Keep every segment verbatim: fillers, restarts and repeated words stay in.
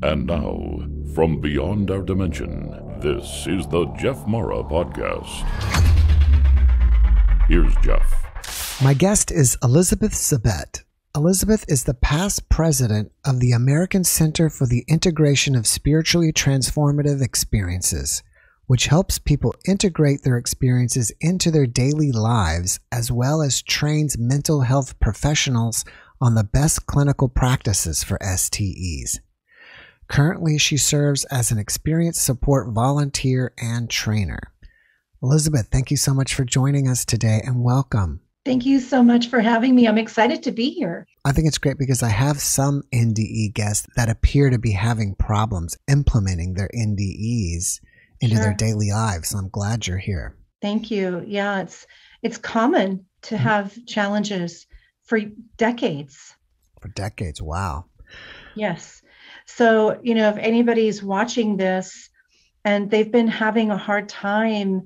And now, from beyond our dimension, this is the Jeff Mara Podcast. Here's Jeff. My guest is Elizabeth Sabet. Elizabeth is the past president of the American Center for the Integration of Spiritually Transformative Experiences, which helps people integrate their experiences into their daily lives, as well as trains mental health professionals on the best clinical practices for S T Es. Currently, she serves as an experienced support volunteer and trainer. Elizabeth, thank you so much for joining us today and welcome. Thank you so much for having me. I'm excited to be here. I think it's great because I have some N D E guests that appear to be having problems implementing their N D Es into sure. their daily lives. So I'm glad you're here. Thank you. Yeah, it's it's common to mm-hmm. have challenges for decades. For decades. Wow. Yes. So, you know, if anybody's watching this and they've been having a hard time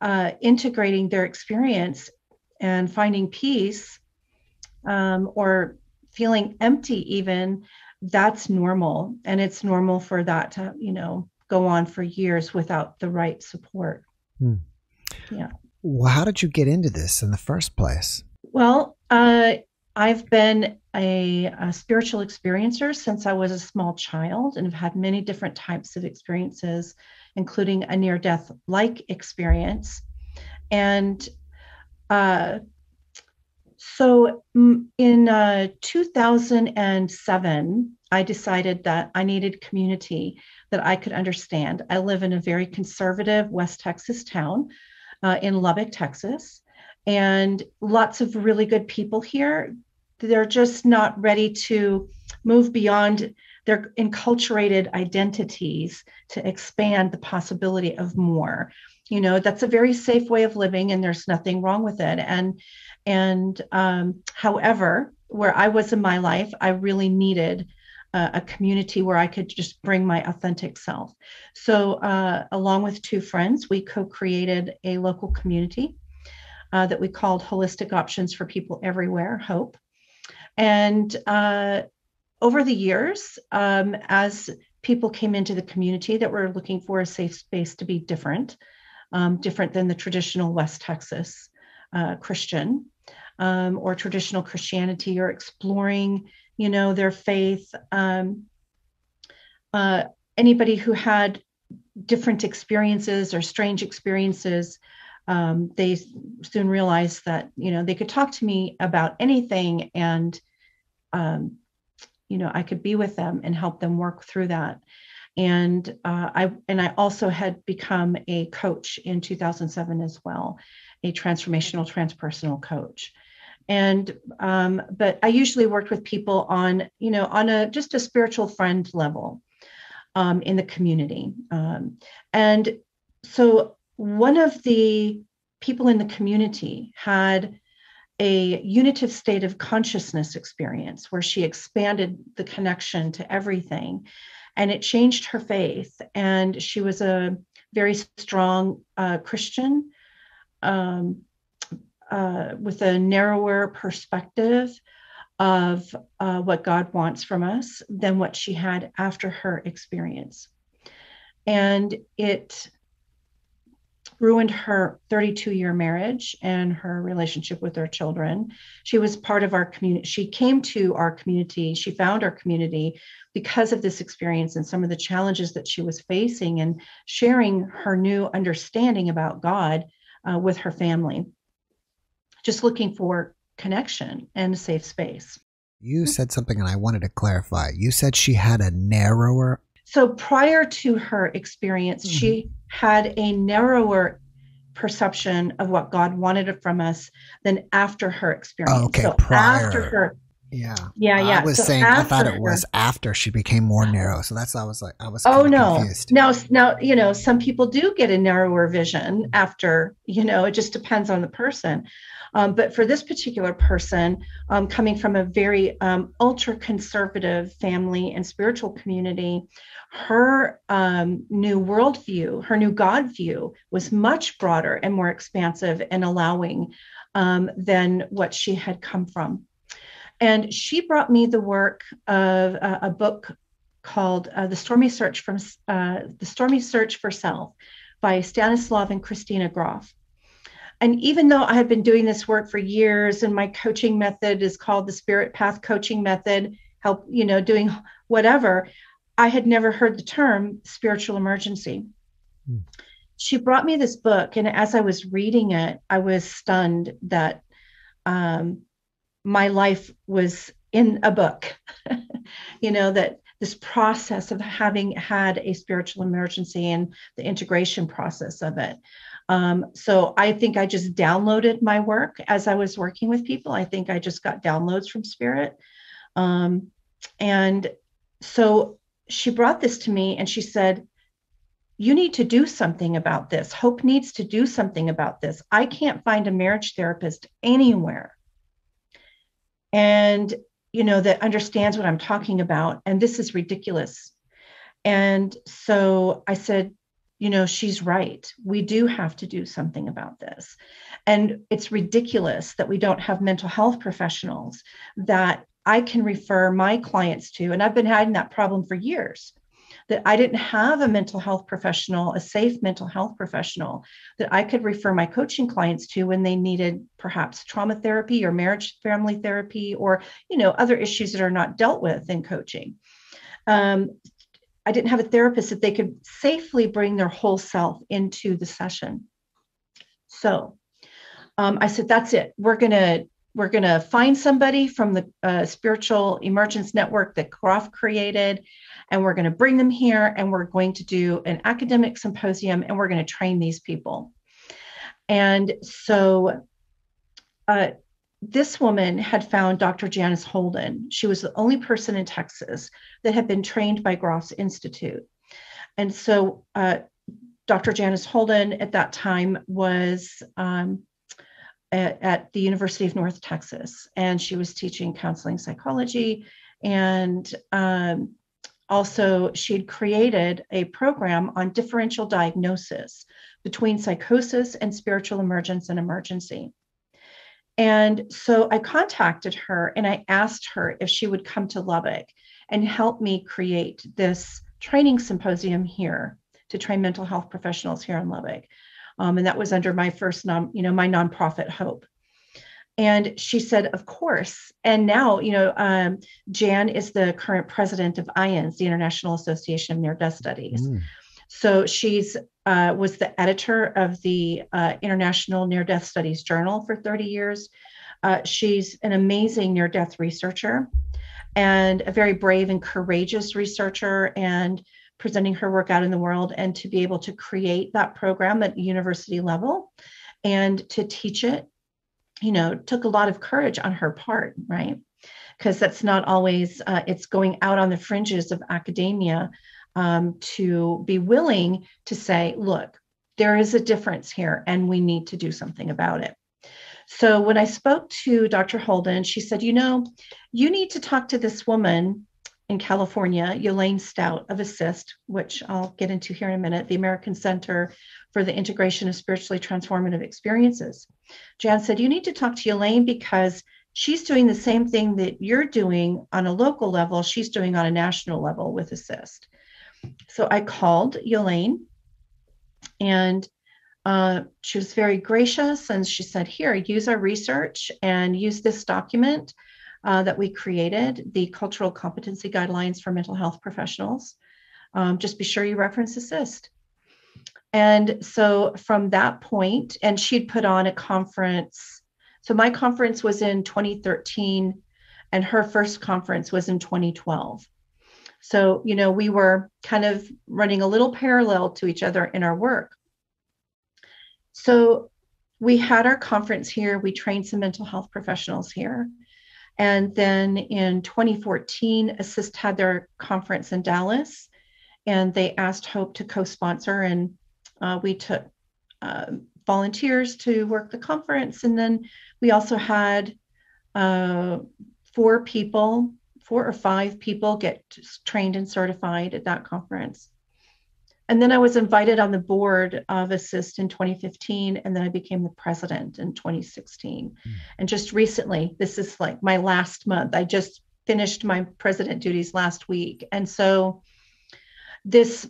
uh, integrating their experience and finding peace um, or feeling empty even, that's normal. And it's normal for that to, you know, go on for years without the right support. Hmm. Yeah. Well, how did you get into this in the first place? Well, uh, I've been a, a spiritual experiencer since I was a small child and have had many different types of experiences, including a near-death like experience. And uh, so in uh, two thousand seven, I decided that I needed community that I could understand. I live in a very conservative West Texas town uh, in Lubbock, Texas. And lots of really good people here. They're just not ready to move beyond their enculturated identities to expand the possibility of more. You know, that's a very safe way of living and there's nothing wrong with it. And, and um, however, where I was in my life, I really needed uh, a community where I could just bring my authentic self. So uh, along with two friends, we co-created a local community Uh, that we called Holistic Options for People Everywhere, HOPE. And uh, over the years, um, as people came into the community that were looking for a safe space to be different, um, different than the traditional West Texas uh, Christian um, or traditional Christianity, or exploring, you know, their faith. Um, uh, anybody who had different experiences or strange experiences, Um, they soon realized that, you know, they could talk to me about anything and, um, you know, I could be with them and help them work through that. And uh, I and I also had become a coach in two thousand seven as well, a transformational transpersonal coach. And um, but I usually worked with people on, you know, on a just a spiritual friend level um, in the community. Um, and so one of the people in the community had a unitive state of consciousness experience where she expanded the connection to everything, and it changed her faith. And she was a very strong uh, Christian um, uh, with a narrower perspective of uh, what God wants from us than what she had after her experience. And it ruined her thirty-two year marriage and her relationship with her children. She was part of our community. She came to our community. She found our community because of this experience and some of the challenges that she was facing, and sharing her new understanding about God uh, with her family, just looking for connection and a safe space. You said something and I wanted to clarify. You said she had a narrower. So prior to her experience, mm-hmm. she had a narrower perception of what God wanted from us than after her experience. Oh, okay, so prior. After her, yeah, yeah, yeah. I was so saying I thought it her, was after she became more narrow. So that's I was like I was. Oh no, confused. now now you know some people do get a narrower vision after, you know, it just depends on the person. Um, but for this particular person, um, coming from a very um, ultra conservative family and spiritual community, her um, new worldview, her new God view was much broader and more expansive and allowing um, than what she had come from. And she brought me the work of a, a book called uh, The Stormy Search from uh, The Stormy Search for Self by Stanislav and Christina Grof. And even though I had been doing this work for years, and my coaching method is called the Spirit Path Coaching Method, help, you know, doing whatever, I had never heard the term spiritual emergency. Mm. She brought me this book, and as I was reading it, I was stunned that um, my life was in a book, you know, that this process of having had a spiritual emergency and the integration process of it. Um, so I think I just downloaded my work as I was working with people. I think I just got downloads from Spirit. Um, and so she brought this to me and she said, you need to do something about this. Hope needs to do something about this. I can't find a marriage therapist anywhere. And you know, that understands what I'm talking about. And this is ridiculous. And so I said, you know, she's right. We do have to do something about this. And it's ridiculous that we don't have mental health professionals that I can refer my clients to. And I've been having that problem for years, that I didn't have a mental health professional, a safe mental health professional that I could refer my coaching clients to when they needed perhaps trauma therapy or marriage family therapy, or, you know, other issues that are not dealt with in coaching. Um, I didn't have a therapist that they could safely bring their whole self into the session. So um, I said, that's it. We're going to We're going to find somebody from the uh, Spiritual Emergence Network that Grof created, and we're going to bring them here, and we're going to do an academic symposium, and we're going to train these people. And so uh, this woman had found Doctor Janice Holden. She was the only person in Texas that had been trained by Grof's Institute. And so uh, Doctor Janice Holden at that time was um, at the University of North Texas, and she was teaching counseling psychology, and um, also she had created a program on differential diagnosis between psychosis and spiritual emergence and emergency. And so I contacted her and I asked her if she would come to Lubbock and help me create this training symposium here to train mental health professionals here in Lubbock. Um, and that was under my first, non, you know, my nonprofit Hope. And she said, of course. And now, you know, um, Jan is the current president of I A N S, the International Association of Near-Death Studies. Mm. So she's uh, was the editor of the uh, International Near-Death Studies Journal for thirty years. Uh, she's an amazing near-death researcher and a very brave and courageous researcher, and presenting her work out in the world, and to be able to create that program at university level and to teach it, you know, took a lot of courage on her part, right? Because that's not always, uh, it's going out on the fringes of academia um, to be willing to say, look, there is a difference here and we need to do something about it. So when I spoke to Doctor Holden, she said, you know, you need to talk to this woman in California, Yelaine Stout of ASSIST, which I'll get into here in a minute, the American Center for the Integration of Spiritually Transformative Experiences. Jan said, you need to talk to Yelaine because she's doing the same thing that you're doing on a local level, she's doing on a national level with ASSIST. So I called Yelaine, and uh, she was very gracious, and she said, here, use our research and use this document Uh, that we created, the Cultural Competency Guidelines for Mental Health Professionals. Um, just be sure you reference ASSIST. And so from that point, and she'd put on a conference. So my conference was in twenty thirteen, and her first conference was in twenty twelve. So, you know, we were kind of running a little parallel to each other in our work. So we had our conference here. We trained some mental health professionals here. And then in twenty fourteen, ASSIST had their conference in Dallas, and they asked Hope to co-sponsor, and uh, we took uh, volunteers to work the conference. And then we also had uh, four people, four or five people get trained and certified at that conference. And then I was invited on the board of ASSIST in twenty fifteen, and then I became the president in twenty sixteen. Mm. And just recently, this is like my last month, I just finished my president duties last week. And so this,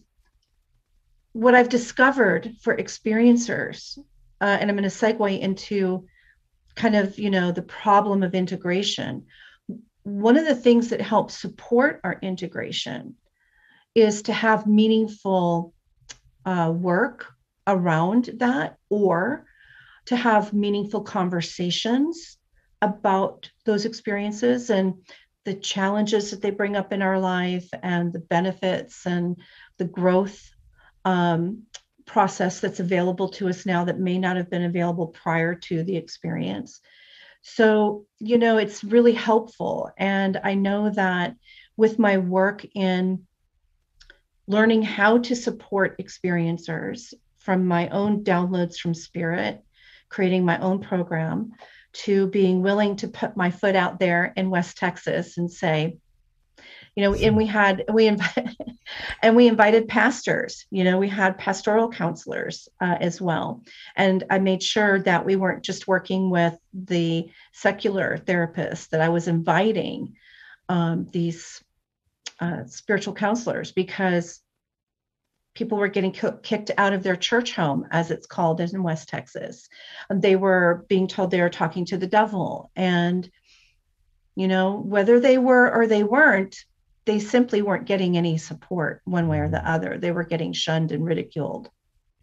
what I've discovered for experiencers, uh, and I'm going to segue into kind of, you know, the problem of integration. One of the things that helps support our integration is to have meaningful uh, work around that, or to have meaningful conversations about those experiences and the challenges that they bring up in our life and the benefits and the growth um, process that's available to us now that may not have been available prior to the experience. So, you know, it's really helpful. And I know that with my work in learning how to support experiencers, from my own downloads from Spirit, creating my own program, to being willing to put my foot out there in West Texas and say, you know, and we had, we invited, and we invited pastors, you know, we had pastoral counselors uh, as well. And I made sure that we weren't just working with the secular therapists, that I was inviting um, these uh, spiritual counselors, because people were getting kicked out of their church home, as it's called in West Texas. They were being told they were talking to the devil. And, you know, whether they were or they weren't, they simply weren't getting any support one way or the other. They were getting shunned and ridiculed.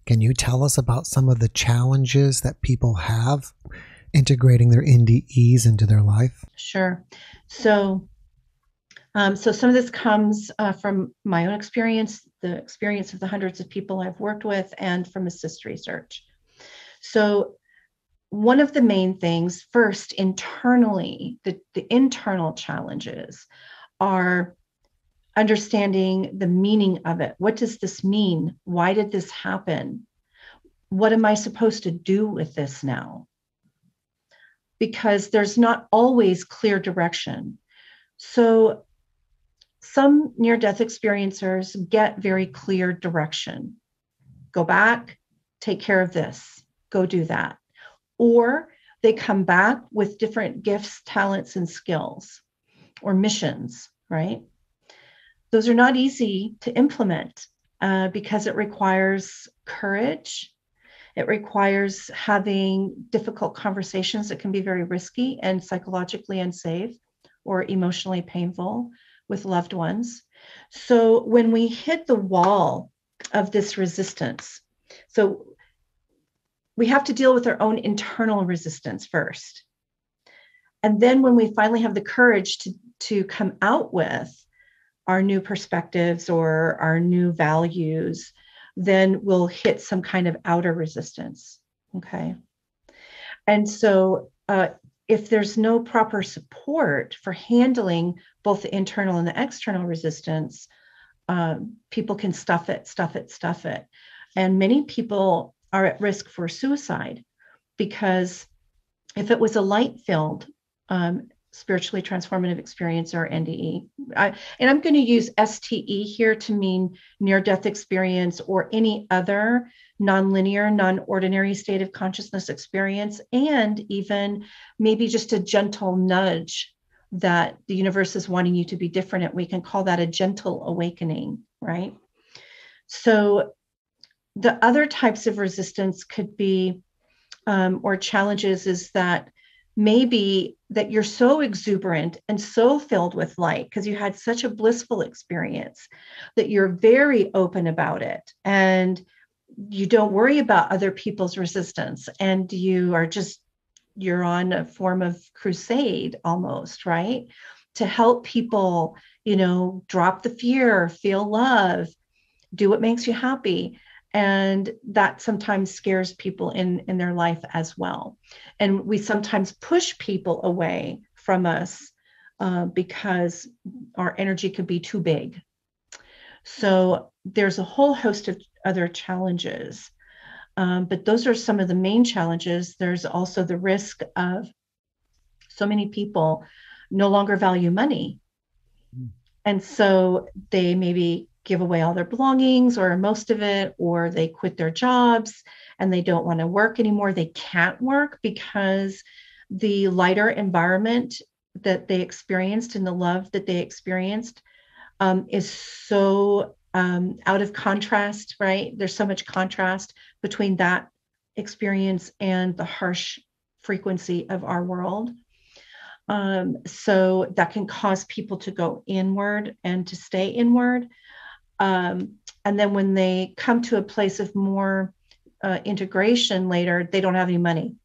Can you tell us about some of the challenges that people have integrating their N D Es into their life? Sure. So, um, so some of this comes uh, from my own experience, the experience of the hundreds of people I've worked with, and from assist research. So one of the main things, first, internally, the, the internal challenges are understanding the meaning of it. What does this mean? Why did this happen? What am I supposed to do with this now? Because there's not always clear direction. So some near-death experiencers get very clear direction. Go back, take care of this, go do that. Or they come back with different gifts, talents, and skills, or missions, right? Those are not easy to implement uh, because it requires courage. It requires having difficult conversations that can be very risky and psychologically unsafe or emotionally painful with loved ones. So when we hit the wall of this resistance, so we have to deal with our own internal resistance first. And then when we finally have the courage to, to come out with our new perspectives or our new values, then we'll hit some kind of outer resistance, okay? And so uh, if there's no proper support for handling both the internal and the external resistance, uh, people can stuff it, stuff it, stuff it. And many people are at risk for suicide, because if it was a light-filled um, spiritually transformative experience, or N D E, I, and I'm going to use S T E here to mean near-death experience or any other nonlinear, non-ordinary state of consciousness experience, and even maybe just a gentle nudge that the universe is wanting you to be different. And we can call that a gentle awakening, right? So the other types of resistance could be, um, or challenges, is that maybe that you're so exuberant and so filled with light because you had such a blissful experience that you're very open about it, and you don't worry about other people's resistance, and you are just, you're on a form of crusade almost, right? To help people, you know, drop the fear, feel love, do what makes you happy. And that sometimes scares people in, in their life as well. And we sometimes push people away from us uh, because our energy could be too big. So there's a whole host of other challenges, um, but those are some of the main challenges. There's also the risk of so many people no longer value money. And so they maybe give away all their belongings or most of it, or they quit their jobs and they don't want to work anymore. They can't work because the lighter environment that they experienced and the love that they experienced um, is so um, out of contrast, right? There's so much contrast between that experience and the harsh frequency of our world. Um, so that can cause people to go inward and to stay inward. Um, and then when they come to a place of more uh, integration later, they don't have any money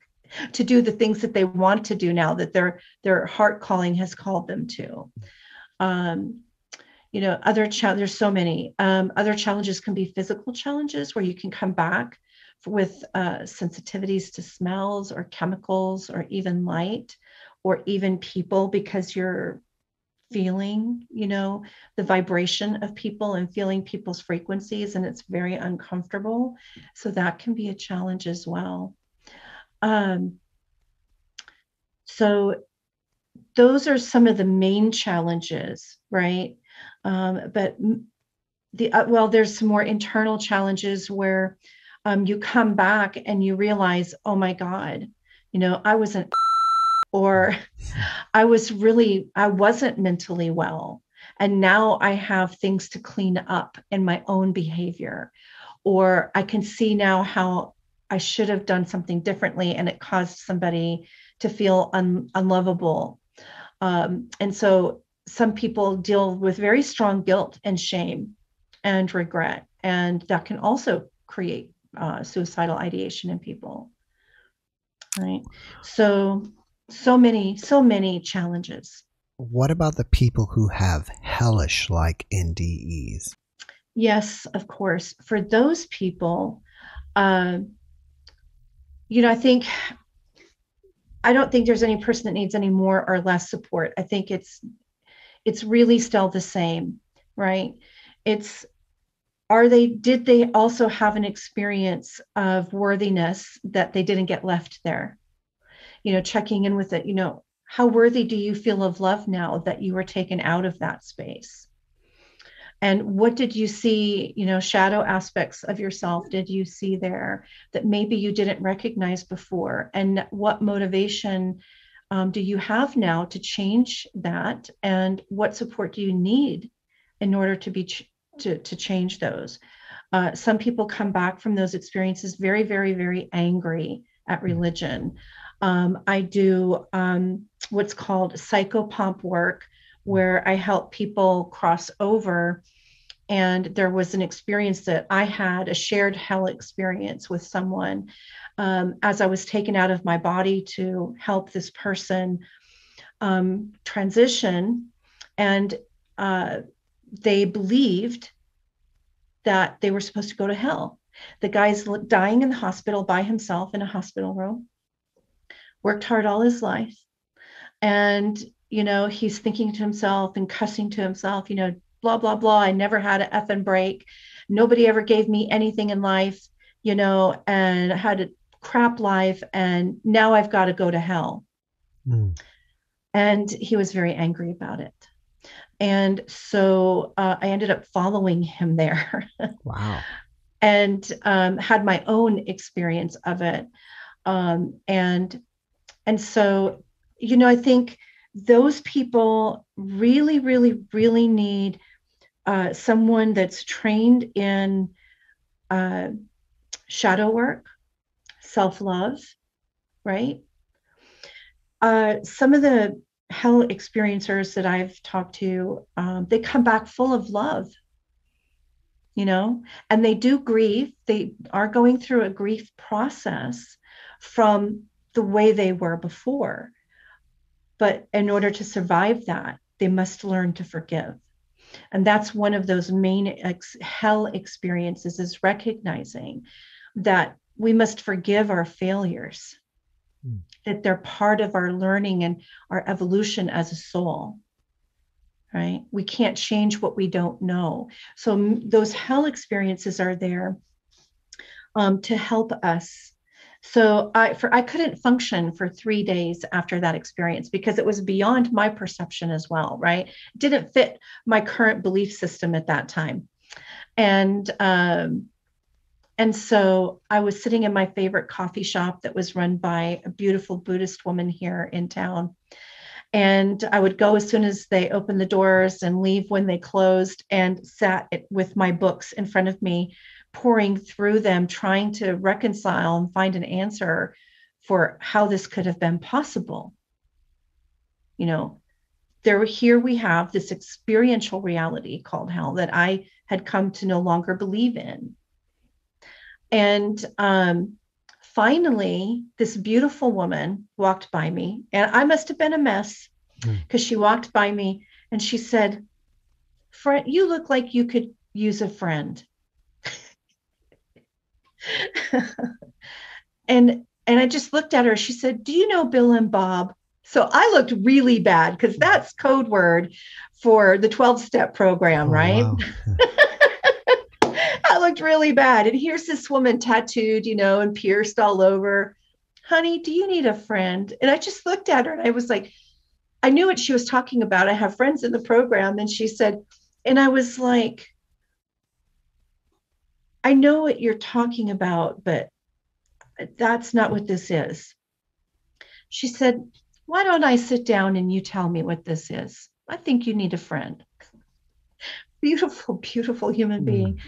to do the things that they want to do now that their, their heart calling has called them to. Um, you know, other challenges, there's so many, um, other challenges can be physical challenges where you can come back with uh, sensitivities to smells or chemicals or even light or even people, because you're feeling, you know, the vibration of people and feeling people's frequencies, and it's very uncomfortable. So that can be a challenge as well. Um, so those are some of the main challenges, right? Um, but the, uh, well, there's some more internal challenges where um, you come back and you realize, oh my God, you know, I was an, or I was really, I wasn't mentally well. And now I have things to clean up in my own behavior, or I can see now how I should have done something differently, and it caused somebody to feel un- unlovable. Um, and so some people deal with very strong guilt and shame and regret, and that can also create uh, suicidal ideation in people, right? So, so many, so many challenges. What about the people who have hellish-like N D Es? Yes, of course. For those people, uh, You know, I think, I don't think there's any person that needs any more or less support. I think it's, it's really still the same, right? It's, are they, did they also have an experience of worthiness that they didn't get left there? You know, checking in with it, you know, how worthy do you feel of love now that you were taken out of that space? And what did you see, you know, shadow aspects of yourself did you see there that maybe you didn't recognize before? And what motivation um, do you have now to change that? And what support do you need in order to be ch- to, to change those? Uh, some people come back from those experiences very, very, very angry at religion. Um, I do um, what's called psychopomp work, where I help people cross over. And there was an experience that I had, a shared hell experience with someone. Um, as I was taken out of my body to help this person um, transition, and uh, they believed that they were supposed to go to hell. The guy's dying in the hospital by himself in a hospital room, worked hard all his life. And you know, he's thinking to himself and cussing to himself, you know, blah, blah, blah. I never had an effing break. Nobody ever gave me anything in life, you know, and I had a crap life. And now I've got to go to hell. Mm. And he was very angry about it. And so uh, I ended up following him there. Wow. And um, had my own experience of it. Um, and, and so, you know, I think those people really, really, really need uh, someone that's trained in uh, shadow work, self-love, right? Uh, some of the hell experiencers that I've talked to, um, they come back full of love, you know, and they do grieve. They are going through a grief process from the way they were before. But in order to survive that, they must learn to forgive. And that's one of those main ex- hell experiences, is recognizing that we must forgive our failures, mm. that they're part of our learning and our evolution as a soul, right? We can't change what we don't know. So m- those hell experiences are there um, to help us. So I for I couldn't function for three days after that experience, because it was beyond my perception as well, right? It didn't fit my current belief system at that time. And um, and so I was sitting in my favorite coffee shop that was run by a beautiful Buddhist woman here in town. And I would go as soon as they opened the doors and leave when they closed, and sat with my books in front of me, pouring through them, trying to reconcile and find an answer for how this could have been possible. You know, there, here we have this experiential reality called hell that I had come to no longer believe in. And um, finally, this beautiful woman walked by me, and I must have been a mess, because mm. she walked by me and she said, "Friend, you look like you could use a friend." and and I just looked at her. She said, "Do you know Bill and Bob?" So I looked really bad, because that's code word for the twelve-step program, oh, right? Wow. I looked really bad. And here's this woman tattooed, you know, and pierced all over. "Honey, do you need a friend?" And I just looked at her and I was like, I knew what she was talking about. I have friends in the program. And she said, and I was like, "I know what you're talking about, but that's not what this is." She said, "Why don't I sit down and you tell me what this is? I think you need a friend." Beautiful, beautiful human being. Mm.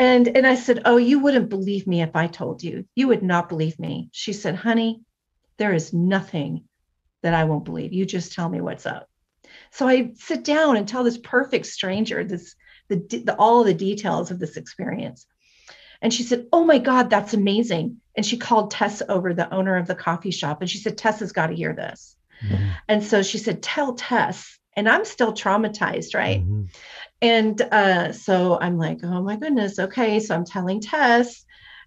And, and I said, "Oh, you wouldn't believe me if I told you. You would not believe me." She said, "Honey, there is nothing that I won't believe. You just tell me what's up." So I sit down and tell this perfect stranger this the, the all the details of this experience. And she said, "Oh my God, that's amazing." And she called Tess over, the owner of the coffee shop. And she said, "Tess has got to hear this." Mm-hmm. And so she said, "Tell Tess." And I'm still traumatized, right? Mm-hmm. And uh, so I'm like, oh my goodness. Okay. So I'm telling Tess,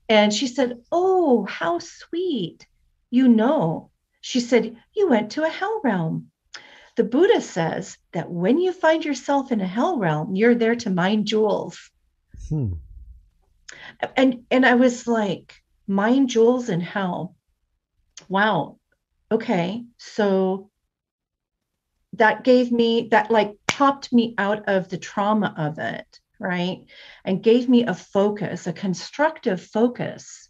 and she said, "Oh, how sweet. You know," she said, "you went to a hell realm. The Buddha says that when you find yourself in a hell realm, you're there to mine jewels." Hmm. And, and I was like, mine jewels in hell. Wow. Okay. So that gave me that, like, popped me out of the trauma of it, right? And gave me a focus, a constructive focus,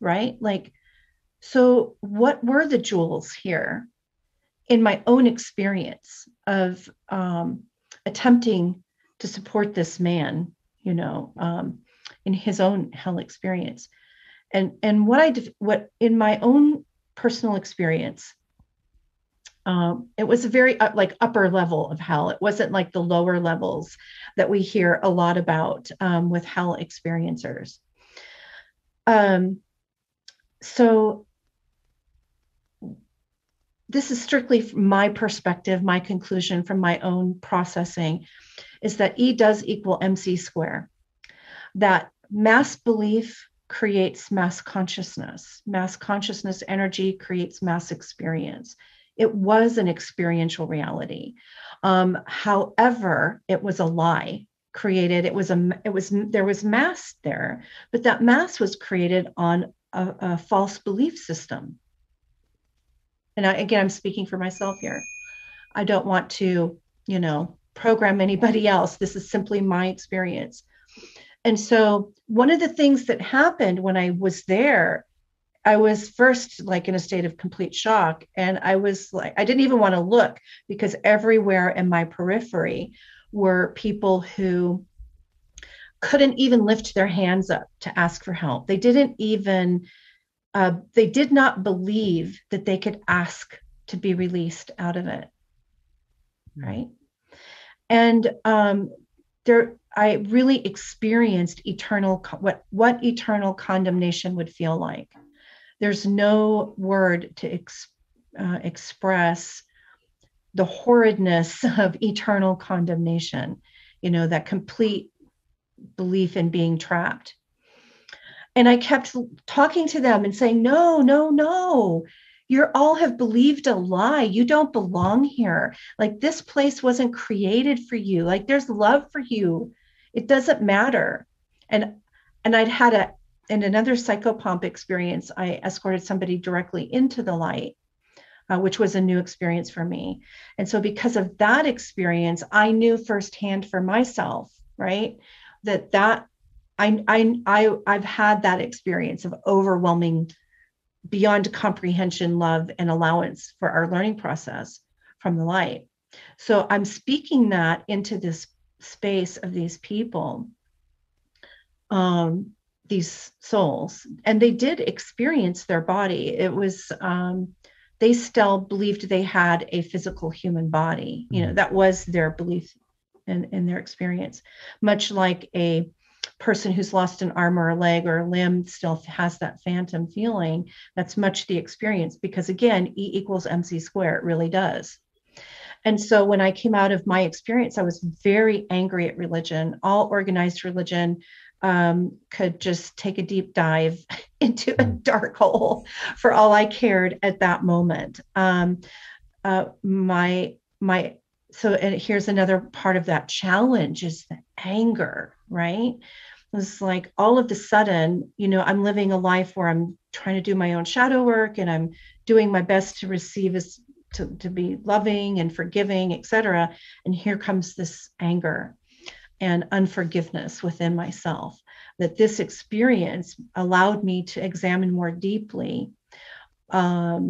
right? Like, so what were the jewels here in my own experience of um, attempting to support this man, you know, um, in his own hell experience? And, and what I, what in my own personal experience, Um, it was a very uh, like upper level of hell. It wasn't like the lower levels that we hear a lot about um, with hell experiencers. Um, so this is strictly from my perspective, my conclusion from my own processing is that E does equal M C square, that mass belief creates mass consciousness, mass consciousness energy creates mass experience. It was an experiential reality. Um, however, it was a lie created. It was a, it was, there was mass there, but that mass was created on a, a false belief system. And I, again, I'm speaking for myself here. I don't want to, you know, program anybody else. This is simply my experience. And so one of the things that happened when I was there, I was first like in a state of complete shock, and I was like, I didn't even want to look, because everywhere in my periphery were people who couldn't even lift their hands up to ask for help. They didn't even, uh, they did not believe that they could ask to be released out of it, right? And um, there, I really experienced eternal, what what eternal condemnation would feel like. There's no word to ex, uh, express the horridness of eternal condemnation, you know, that complete belief in being trapped. And I kept talking to them and saying, no, no, no, you all have believed a lie. You don't belong here. Like, this place wasn't created for you. Like, there's love for you. It doesn't matter. And, and I'd had a, in another psychopomp experience, I escorted somebody directly into the light, uh, which was a new experience for me. And so because of that experience, I knew firsthand for myself, right, that that I, I, I, I've had that experience of overwhelming, beyond comprehension, love and allowance for our learning process from the light. So I'm speaking that into this space of these people, um, these souls, and they did experience their body. It was, um, they still believed they had a physical human body. You know, that was their belief and, and their experience, much like a person who's lost an arm or a leg or a limb still has that phantom feeling. That's much the experience, because again, E equals M C squared, it really does. And so when I came out of my experience, I was very angry at religion. All organized religion um, could just take a deep dive into a dark hole for all I cared at that moment. Um, uh, my, my, so and here's another part of that challenge is the anger, right? It was like all of a sudden, you know, I'm living a life where I'm trying to do my own shadow work and I'm doing my best to receive as To, to be loving and forgiving, et cetera. And here comes this anger and unforgiveness within myself, that this experience allowed me to examine more deeply um,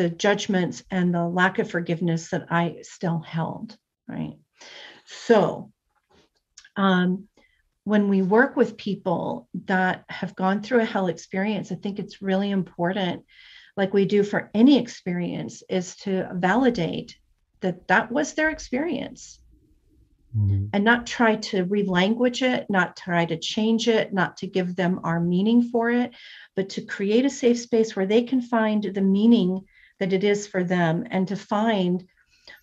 the judgments and the lack of forgiveness that I still held, right? So um, when we work with people that have gone through a hell experience, I think it's really important, like we do for any experience, is to validate that that was their experience, mm-hmm. and not try to relanguage it, not try to change it, not to give them our meaning for it, but to create a safe space where they can find the meaning that it is for them, and to find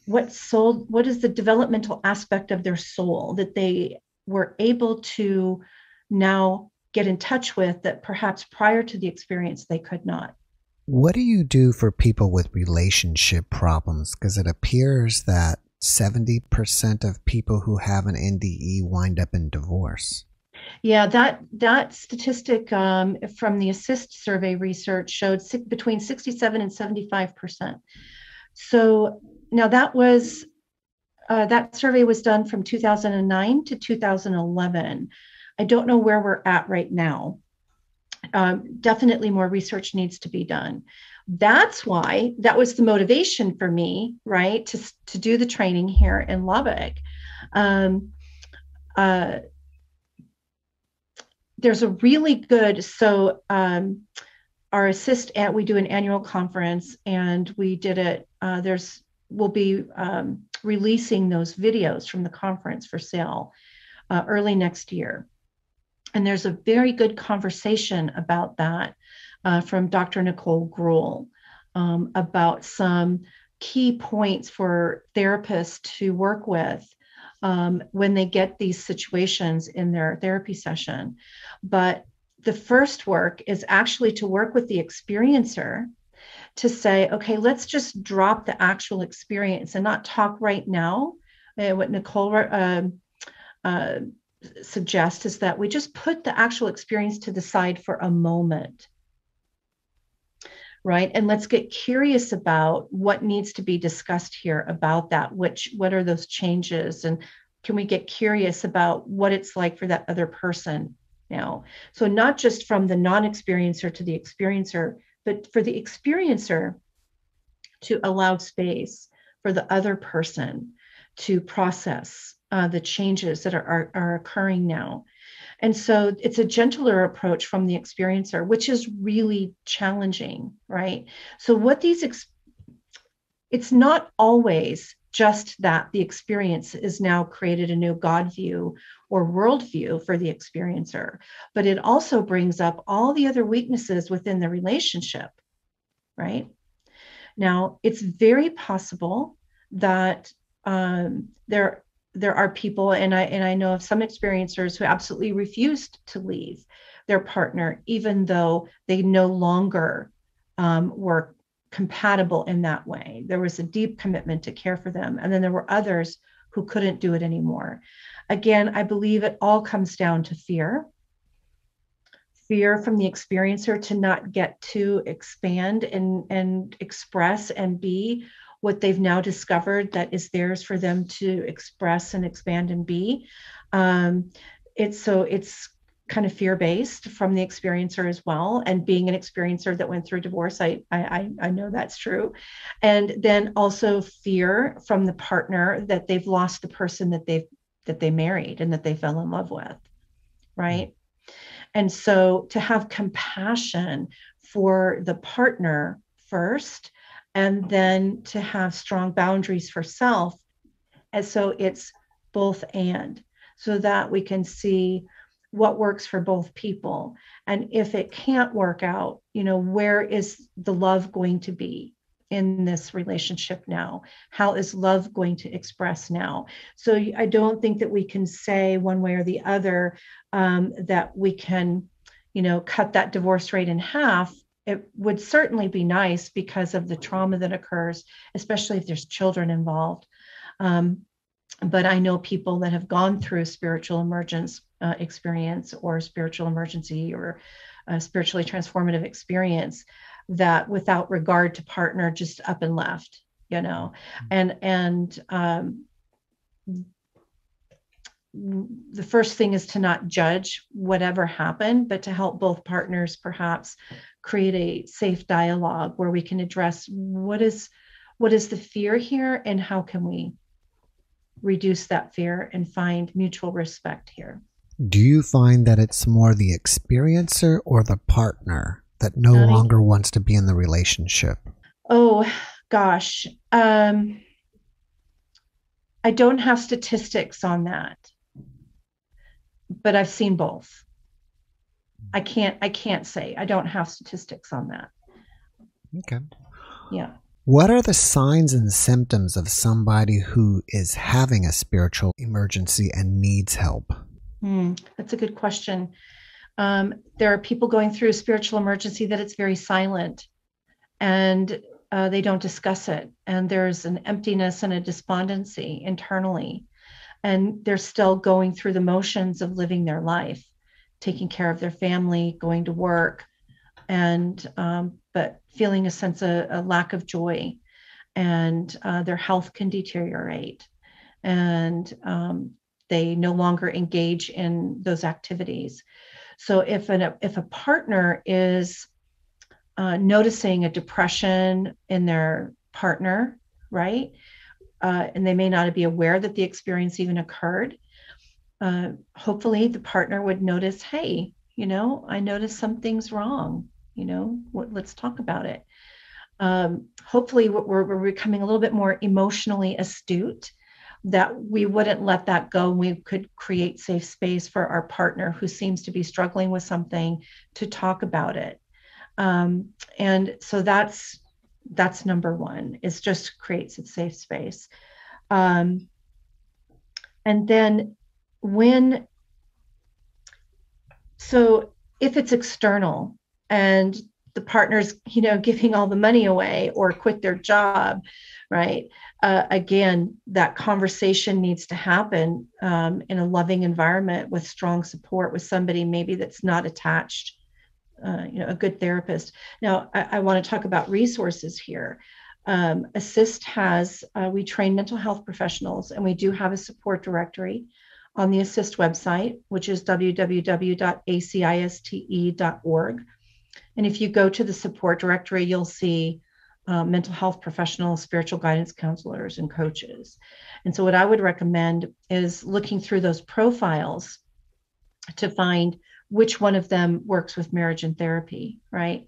what soul, what is the developmental aspect of their soul that they were able to now get in touch with that perhaps prior to the experience they could not. What do you do for people with relationship problems? Because it appears that seventy percent of people who have an N D E wind up in divorce. Yeah, that that statistic um, from the ASSIST survey research showed six, between sixty-seven and seventy-five percent. So now that was, uh, that survey was done from two thousand nine to two thousand eleven. I don't know where we're at right now. Um, definitely more research needs to be done. That's why that was the motivation for me, right, to, to do the training here in Lubbock. Um, uh, there's a really good, so um, our assist at, we do an annual conference, and we did it, uh, there's, we'll be um, releasing those videos from the conference for sale uh, early next year. And there's a very good conversation about that uh, from Doctor Nicole Gruhl um, about some key points for therapists to work with um, when they get these situations in their therapy session. But the first work is actually to work with the experiencer to say, okay, let's just drop the actual experience and not talk right now. Uh, what Nicole uh, uh, suggest is that we just put the actual experience to the side for a moment, right? And let's get curious about what needs to be discussed here about that, which, what are those changes? And can we get curious about what it's like for that other person now? So not just from the non-experiencer to the experiencer, but for the experiencer to allow space for the other person to process Uh, the changes that are, are are occurring now. And so it's a gentler approach from the experiencer, which is really challenging, right? So what these, ex- it's not always just that the experience is now created a new God view or worldview for the experiencer, but it also brings up all the other weaknesses within the relationship, right? Now, it's very possible that um, there There are people, and I and I know of some experiencers who absolutely refused to leave their partner, even though they no longer um, were compatible in that way. There was a deep commitment to care for them. And then there were others who couldn't do it anymore. Again, I believe it all comes down to fear. Fear from the experiencer to not get to expand and, and express and be what they've now discovered that is theirs for them to express and expand and be. Um, it's so it's kind of fear-based from the experiencer as well. And being an experiencer that went through divorce, I, I, I know that's true. And then also fear from the partner that they've lost the person that they've, that they married and that they fell in love with. Right. And so to have compassion for the partner first, and then to have strong boundaries for self. And so it's both and, so that we can see what works for both people. And if it can't work out, you know, where is the love going to be in this relationship now? How is love going to express now? So I don't think that we can say one way or the other um, that we can, you know, cut that divorce rate in half. It would certainly be nice because of the trauma that occurs, especially if there's children involved. Um, but I know people that have gone through spiritual emergence uh, experience or spiritual emergency or a spiritually transformative experience that without regard to partner just up and left, you know, and, and um, the first thing is to not judge whatever happened, but to help both partners perhaps create a safe dialogue where we can address what is, what is the fear here and how can we reduce that fear and find mutual respect here. Do you find that it's more the experiencer or the partner that no None. longer wants to be in the relationship? Oh, gosh. Um, I don't have statistics on that, but I've seen both. I can't, I can't say. I don't have statistics on that. Okay. Yeah. What are the signs and symptoms of somebody who is having a spiritual emergency and needs help? Mm, that's a good question. Um, there are people going through a spiritual emergency that it's very silent and uh, they don't discuss it. And there's an emptiness and a despondency internally. And they're still going through the motions of living their life, taking care of their family, going to work, and um, but feeling a sense of a lack of joy. And uh, their health can deteriorate. And um, they no longer engage in those activities. So if an if a partner is uh, noticing a depression in their partner, right, uh, and they may not be aware that the experience even occurred, uh, hopefully the partner would notice, hey, you know, I noticed something's wrong, you know, what, let's talk about it. Um, hopefully we're, we're becoming a little bit more emotionally astute, that we wouldn't let that go. We could create safe space for our partner who seems to be struggling with something to talk about it. Um, and so that's, that's number one, is just creates a safe space. Um, and then when, so if it's external and the partner's, you know, giving all the money away or quit their job, right? Uh, again, that conversation needs to happen um, in a loving environment with strong support, with somebody maybe that's not attached, uh, you know, a good therapist. Now, I, I want to talk about resources here. Um, Assist has, uh, we train mental health professionals, and we do have a support directory on the Assist website, which is w w w dot assist dot org. And if you go to the support directory, you'll see Uh, mental health professionals, spiritual guidance counselors, and coaches. And so what I would recommend is looking through those profiles to find which one of them works with marriage and therapy, right?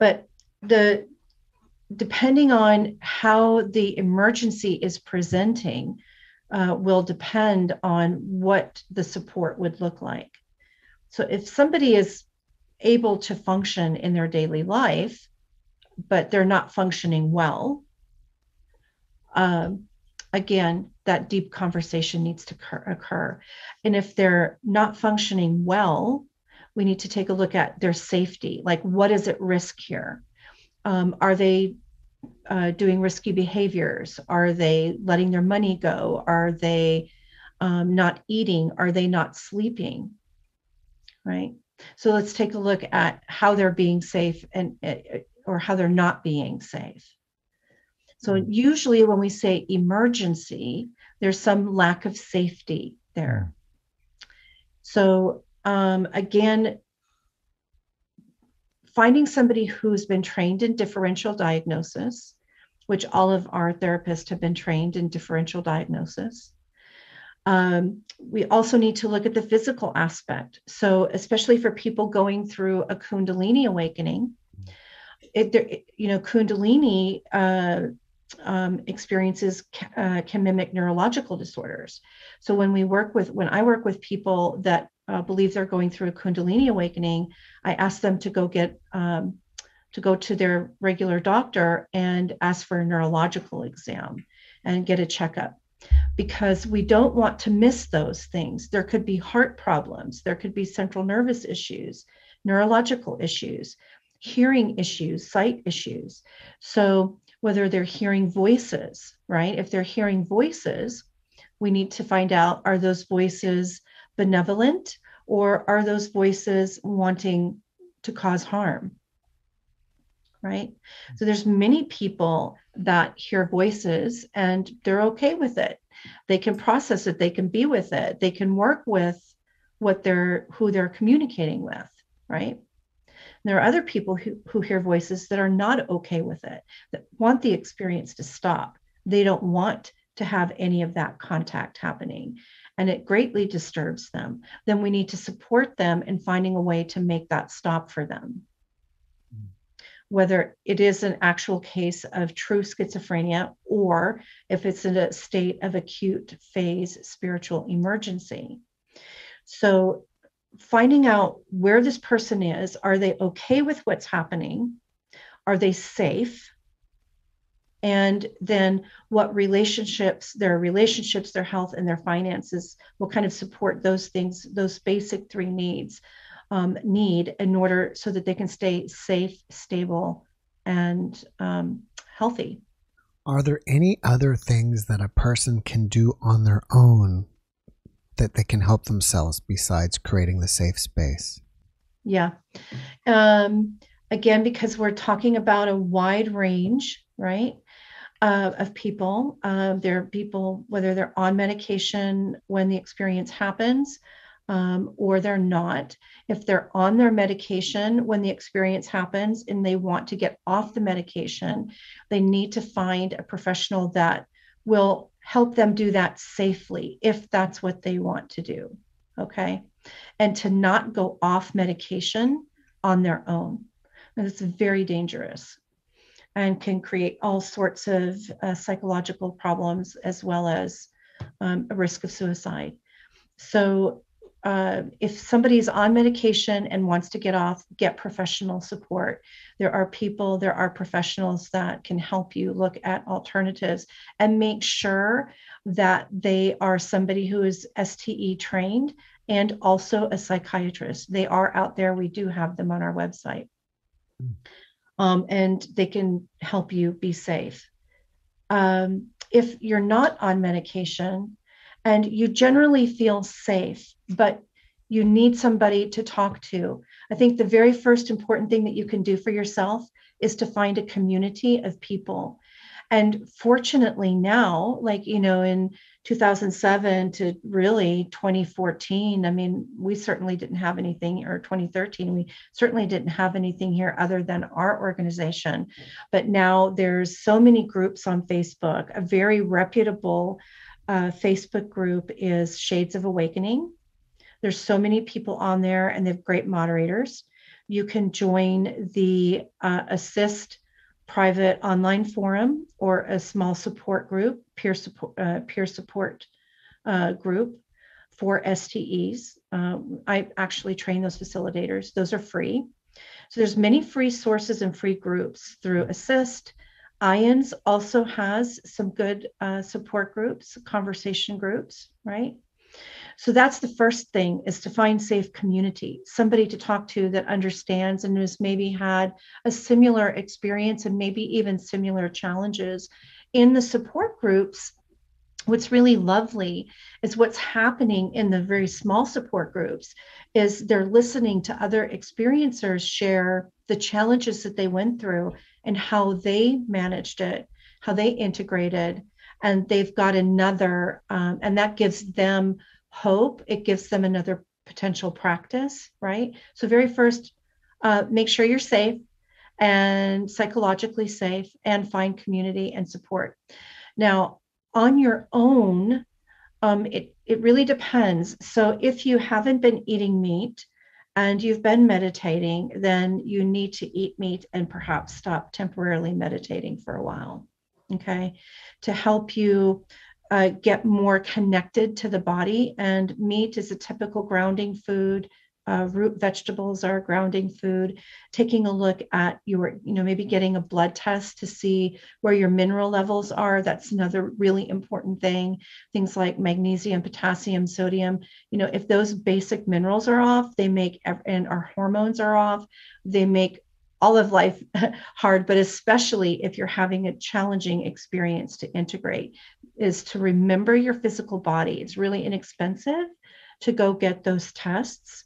But the depending on how the emergency is presenting uh, will depend on what the support would look like. So if somebody is able to function in their daily life, but they're not functioning well, um, again, that deep conversation needs to occur, occur. And if they're not functioning well, we need to take a look at their safety. Like, what is at risk here? Um, are they uh, doing risky behaviors? Are they letting their money go? Are they um, not eating? Are they not sleeping? Right? So let's take a look at how they're being safe and uh, or how they're not being safe. So usually when we say emergency, there's some lack of safety there. So Um, again, finding somebody who's been trained in differential diagnosis, which all of our therapists have been trained in differential diagnosis. Um, we also need to look at the physical aspect. So especially for people going through a Kundalini awakening, it, it, you know, Kundalini uh, um, experiences ca- uh, can mimic neurological disorders. So when we work with, when I work with people that uh, believe they're going through a Kundalini awakening, I ask them to go get, um, to go to their regular doctor and ask for a neurological exam and get a checkup, because we don't want to miss those things. There could be heart problems, there could be central nervous issues, neurological issues, hearing issues, sight issues. So whether they're hearing voices, right? If they're hearing voices, we need to find out, are those voices benevolent or are those voices wanting to cause harm, right? So there's many people that hear voices and they're okay with it. They can process it, they can be with it, they can work with what they're, who they're communicating with, right? And there are other people who, who hear voices that are not okay with it, that want the experience to stop. They don't want to have any of that contact happening, and it greatly disturbs them. Then we need to support them in finding a way to make that stop for them. Whether it is an actual case of true schizophrenia or if it's in a state of acute phase spiritual emergency. So finding out where this person is, are they okay with what's happening? Are they safe? And then what relationships, their relationships, their health, and their finances will kind of support those things, those basic three needs. Um, need in order so that they can stay safe, stable, and um, healthy. Are there any other things that a person can do on their own that they can help themselves besides creating the safe space? Yeah. Um, again, because we're talking about a wide range, right, uh, of people. Uh, there are people, whether they're on medication when the experience happens, Um, or they're not. If they're on their medication when the experience happens and they want to get off the medication, they need to find a professional that will help them do that safely if that's what they want to do, okay? And to not go off medication on their own. And it's very dangerous and can create all sorts of uh, psychological problems as well as um, a risk of suicide. So Uh, if somebody's on medication and wants to get off, get professional support. There are people, there are professionals that can help you look at alternatives and make sure that they are somebody who is S T E trained and also a psychiatrist. They are out there. We do have them on our website. Um, and they can help you be safe. Um, if you're not on medication, and you generally feel safe, but you need somebody to talk to. I think the very first important thing that you can do for yourself is to find a community of people. And fortunately now, like, you know, in two thousand seven to really twenty fourteen, I mean, we certainly didn't have anything, or twenty thirteen, we certainly didn't have anything here other than our organization. But now there's so many groups on Facebook, a very reputable Uh, Facebook group is Shades of Awakening. There's so many people on there and they have great moderators. You can join the uh, Assist private online forum or a small support group, peer support, uh, peer support uh, group for S T Es. Uh, I actually train those facilitators. Those are free. So there's many free sources and free groups through Assist. I O N S also has some good uh, support groups, conversation groups, right? So that's the first thing, is to find safe community, somebody to talk to that understands and has maybe had a similar experience and maybe even similar challenges. In the support groups, what's really lovely is what's happening in the very small support groups is they're listening to other experiencers share the challenges that they went through and how they managed it, how they integrated, and they've got another, um, and that gives them hope. It gives them another potential practice, right? So very first, uh, make sure you're safe and psychologically safe, and find community and support. Now, on your own, um, it, it really depends. So if you haven't been eating meat and you've been meditating, then you need to eat meat and perhaps stop temporarily meditating for a while, okay? To help you uh, get more connected to the body. And meat is a typical grounding food. Uh, root vegetables are grounding food. Taking a look at your, you know, maybe getting a blood test to see where your mineral levels are. That's another really important thing. Things like magnesium, potassium, sodium, you know, if those basic minerals are off, they make, and our hormones are off, they make all of life hard, but especially if you're having a challenging experience to integrate, is to remember your physical body. It's really inexpensive to go get those tests.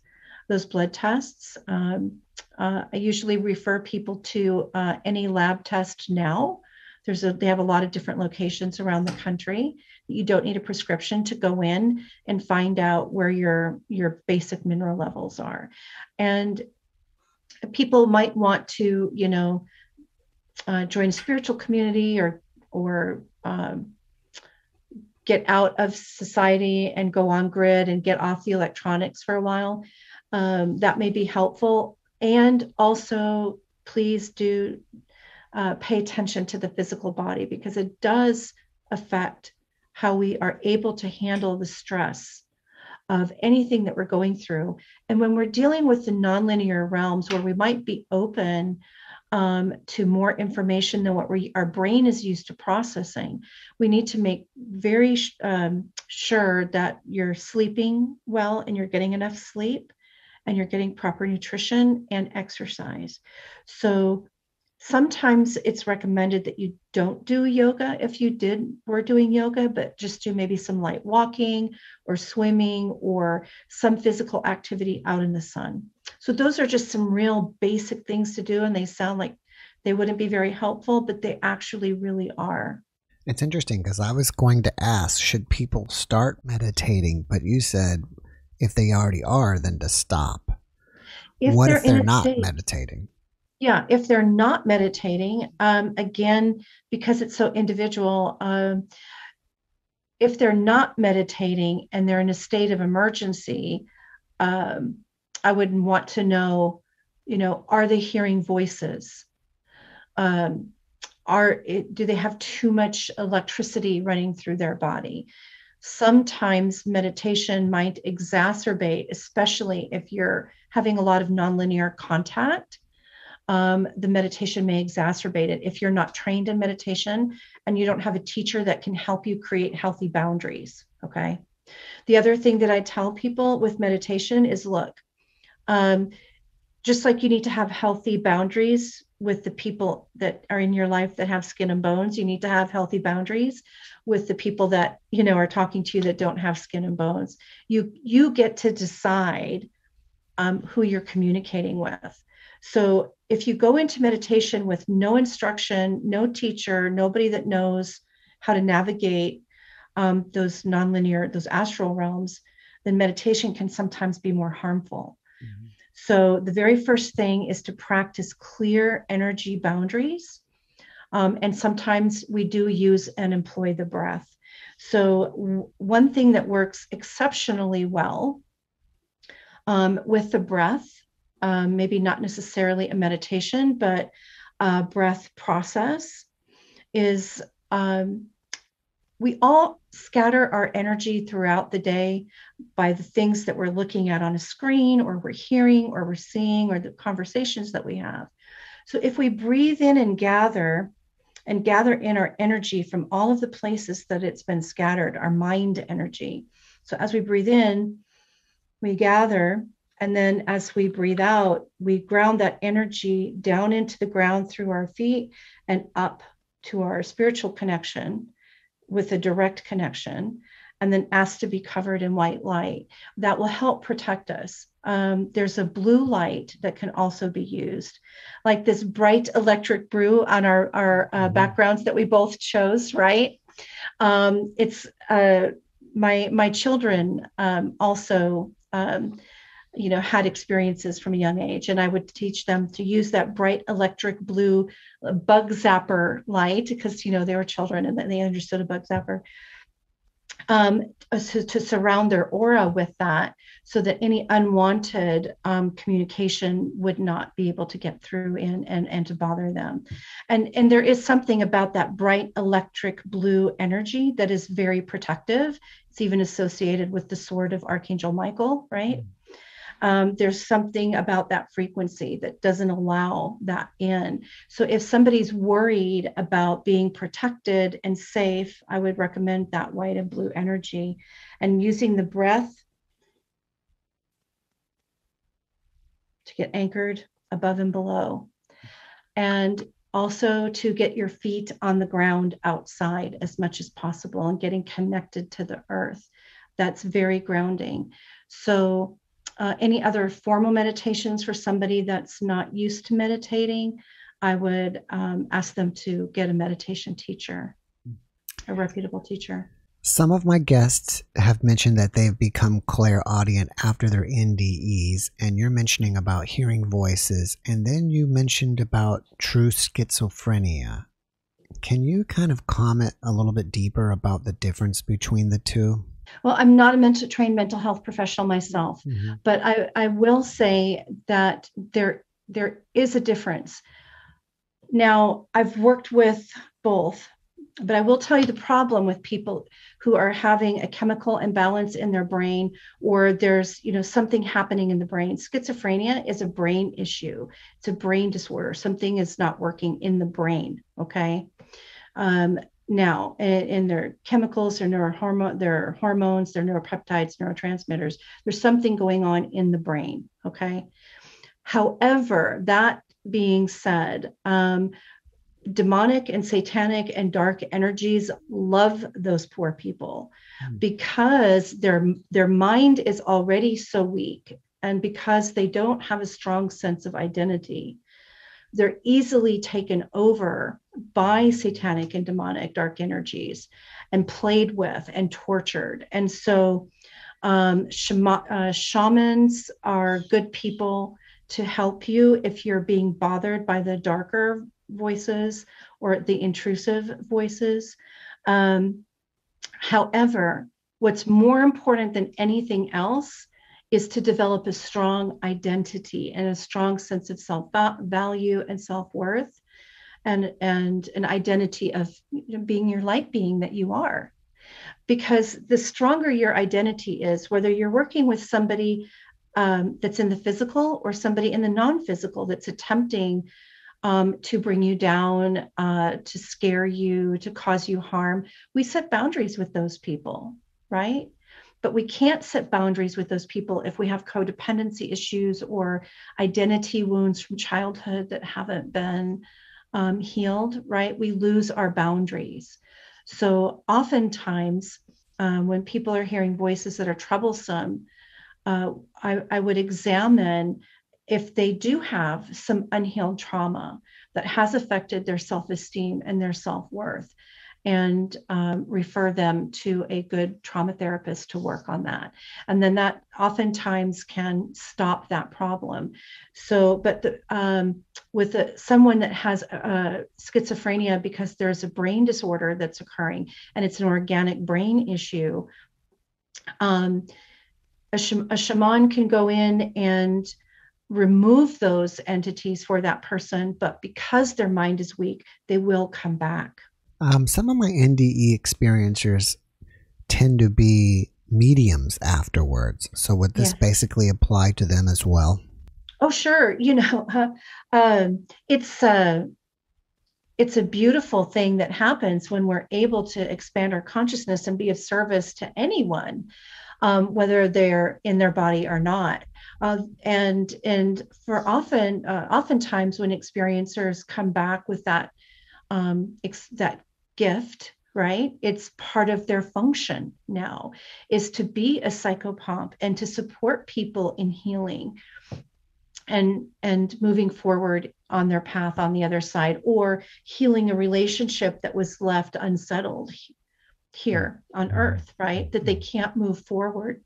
Those blood tests. Um, uh, I usually refer people to uh, any lab test now. There's a, they have a lot of different locations around the country. You don't need a prescription to go in and find out where your, your basic mineral levels are. And people might want to, you know, uh, join a spiritual community or, or, um, get out of society and go on grid and get off the electronics for a while. Um, that may be helpful. And also, please do uh, pay attention to the physical body, because it does affect how we are able to handle the stress of anything that we're going through. And when we're dealing with the nonlinear realms, where we might be open um, to more information than what we, our brain is used to processing, we need to make very um, sure that you're sleeping well and you're getting enough sleep, and you're getting proper nutrition and exercise. So sometimes it's recommended that you don't do yoga if you did were doing yoga, but just do maybe some light walking or swimming or some physical activity out in the sun. So those are just some real basic things to do, and they sound like they wouldn't be very helpful, but they actually really are. It's interesting, because I was going to ask, should people start meditating? But you said, if they already are, then to stop. If what they're if they're not state, meditating? Yeah, if they're not meditating, um, again, because it's so individual, um, if they're not meditating and they're in a state of emergency, um, I would want to know, you know, are they hearing voices? Um, are it, do they have too much electricity running through their body? Sometimes meditation might exacerbate, especially if you're having a lot of nonlinear contact, um, the meditation may exacerbate it. If you're not trained in meditation and you don't have a teacher that can help you create healthy boundaries, okay? The other thing that I tell people with meditation is, look, um, just like you need to have healthy boundaries with the people that are in your life that have skin and bones, you need to have healthy boundaries with the people that, you know, are talking to you that don't have skin and bones. You, you get to decide um, who you're communicating with. So if you go into meditation with no instruction, no teacher, nobody that knows how to navigate um, those nonlinear, those astral realms, then meditation can sometimes be more harmful. Mm-hmm. So the very first thing is to practice clear energy boundaries. Um, and sometimes we do use and employ the breath. So w- one thing that works exceptionally well um, with the breath, um, maybe not necessarily a meditation, but a breath process is um, we all scatter our energy throughout the day by the things that we're looking at on a screen, or we're hearing, or we're seeing, or the conversations that we have. So if we breathe in and gather and gather in our energy from all of the places that it's been scattered, our mind energy. So as we breathe in, we gather, and then as we breathe out, we ground that energy down into the ground through our feet and up to our spiritual connection with a direct connection, and then ask to be covered in white light. That will help protect us. Um, there's a blue light that can also be used, like this bright electric blue on our, our uh, backgrounds that we both chose, right? Um, it's uh, my, my children um, also um, you know, had experiences from a young age. And I would teach them to use that bright electric blue bug zapper light because, you know, they were children and then they understood a bug zapper, um, so to surround their aura with that so that any unwanted um, communication would not be able to get through and, and, and to bother them. And, and there is something about that bright electric blue energy that is very protective. It's even associated with the sword of Archangel Michael, right? Mm-hmm. Um, there's something about that frequency that doesn't allow that in. So if somebody's worried about being protected and safe, I would recommend that white and blue energy and using the breath to get anchored above and below. And also to get your feet on the ground outside as much as possible and getting connected to the earth. That's very grounding. So Uh, any other formal meditations for somebody that's not used to meditating, I would um, ask them to get a meditation teacher, a reputable teacher. Some of my guests have mentioned that they've become clairaudient after their N D Es, and you're mentioning about hearing voices, and then you mentioned about true schizophrenia. Can you kind of comment a little bit deeper about the difference between the two? Well, I'm not a mental, trained mental health professional myself, mm-hmm. but I, I will say that there, there is a difference. Now, I've worked with both, but I will tell you the problem with people who are having a chemical imbalance in their brain, or there's, you know, something happening in the brain. Schizophrenia is a brain issue. It's a brain disorder. Something is not working in the brain. Okay. Um, Now, in their chemicals, their neurohormone, their hormones, their neuropeptides, neurotransmitters, there's something going on in the brain. Okay. However, that being said, um, demonic and satanic and dark energies love those poor people mm. because their their mind is already so weak, and because they don't have a strong sense of identity, they're easily taken over by satanic and demonic dark energies and played with and tortured. And so um, shama uh, shamans are good people to help you if you're being bothered by the darker voices or the intrusive voices. Um, however, what's more important than anything else is to develop a strong identity and a strong sense of self-value and self-worth, and, and an identity of being your light being that you are. Because the stronger your identity is, whether you're working with somebody um, that's in the physical or somebody in the non-physical that's attempting um, to bring you down, uh, to scare you, to cause you harm, we set boundaries with those people, right? But we can't set boundaries with those people if we have codependency issues or identity wounds from childhood that haven't been um, healed, right? We lose our boundaries. So oftentimes um, when people are hearing voices that are troublesome, uh, I, I would examine if they do have some unhealed trauma that has affected their self-esteem and their self-worth, and um, refer them to a good trauma therapist to work on that. And then that oftentimes can stop that problem. So, but the, um, with a, someone that has uh, schizophrenia, because there's a brain disorder that's occurring and it's an organic brain issue, um, a, sh a shaman can go in and remove those entities for that person, but because their mind is weak, they will come back. Um, some of my N D E experiencers tend to be mediums afterwards. So would this yeah. basically apply to them as well? Oh, sure. You know, uh, um, it's, uh, it's a beautiful thing that happens when we're able to expand our consciousness and be of service to anyone, um, whether they're in their body or not. Uh, and and for often, uh, oftentimes when experiencers come back with that, Um, it's that gift, right? It's part of their function now is to be a psychopomp and to support people in healing and, and moving forward on their path on the other side, or healing a relationship that was left unsettled here on earth, right? That they can't move forward.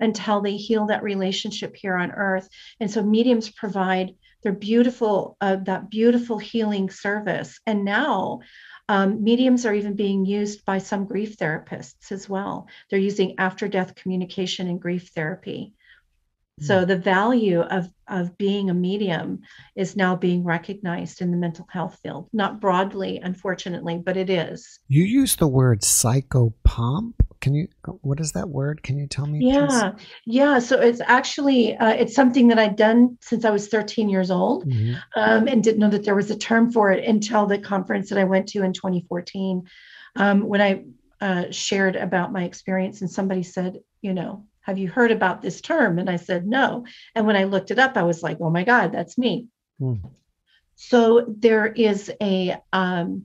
until they heal that relationship here on earth. And so mediums provide their beautiful, uh, that beautiful healing service. And now um, mediums are even being used by some grief therapists as well. They're using after-death communication and grief therapy. So the value of, of being a medium is now being recognized in the mental health field. Not broadly, unfortunately, but it is. You use the word psychopomp. Can you, what is that word? Can you tell me? Yeah. Please? Yeah. So it's actually, uh, it's something that I'd done since I was thirteen years old, mm-hmm. um, and didn't know that there was a term for it until the conference that I went to in twenty fourteen, um, when I uh, shared about my experience, and somebody said, you know, have you heard about this term? And I said, no. And when I looked it up, I was like, oh my God, that's me. Mm. So there is a, um,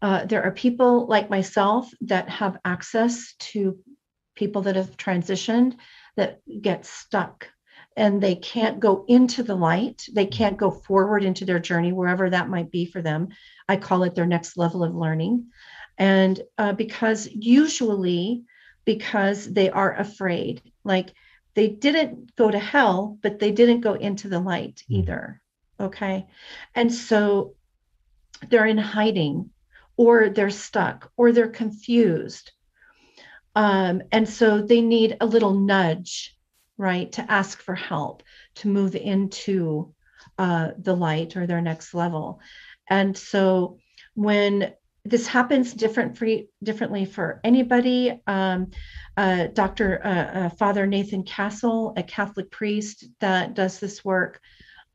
uh, there are people like myself that have access to people that have transitioned that get stuck, and they can't go into the light. They can't go forward into their journey, wherever that might be for them. I call it their next level of learning. And uh, because usually, because they are afraid, like they didn't go to hell, but they didn't go into the light either. Okay. And so they're in hiding, or they're stuck, or they're confused. Um, and so they need a little nudge, right, to ask for help, to move into uh, the light or their next level. And so when this happens different for, differently for anybody. Um, uh, Doctor Uh, uh, Father Nathan Castle, a Catholic priest that does this work,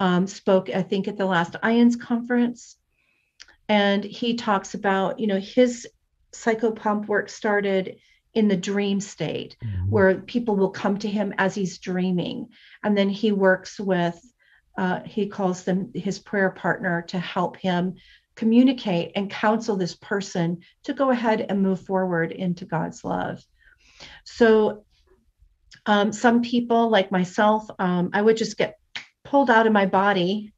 um, spoke, I think, at the last I O N S conference. And he talks about, you know, his psychopomp work started in the dream state, mm-hmm. where people will come to him as he's dreaming. And then he works with, uh, he calls them his prayer partner to help him communicate and counsel this person to go ahead and move forward into God's love. So um, some people like myself, um, I would just get pulled out of my body.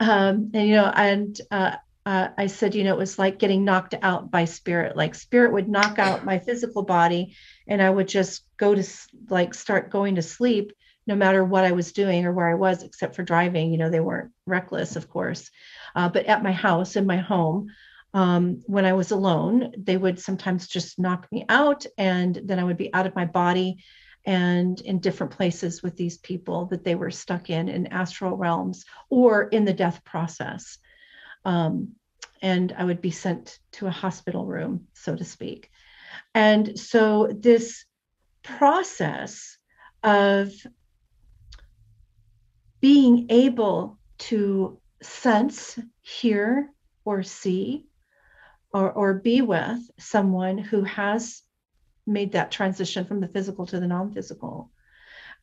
Um, and, you know, and uh, uh, I said, you know, it was like getting knocked out by spirit. Like spirit would knock out my physical body, and I would just go to like start going to sleep, no matter what I was doing or where I was, except for driving. You know, they weren't reckless, of course, uh, but at my house, in my home, um, when I was alone, they would sometimes just knock me out, and then I would be out of my body and in different places with these people that they were stuck in, in astral realms or in the death process. Um, and I would be sent to a hospital room, so to speak. And so this process of being able to sense, hear, or see, or, or be with someone who has made that transition from the physical to the non-physical,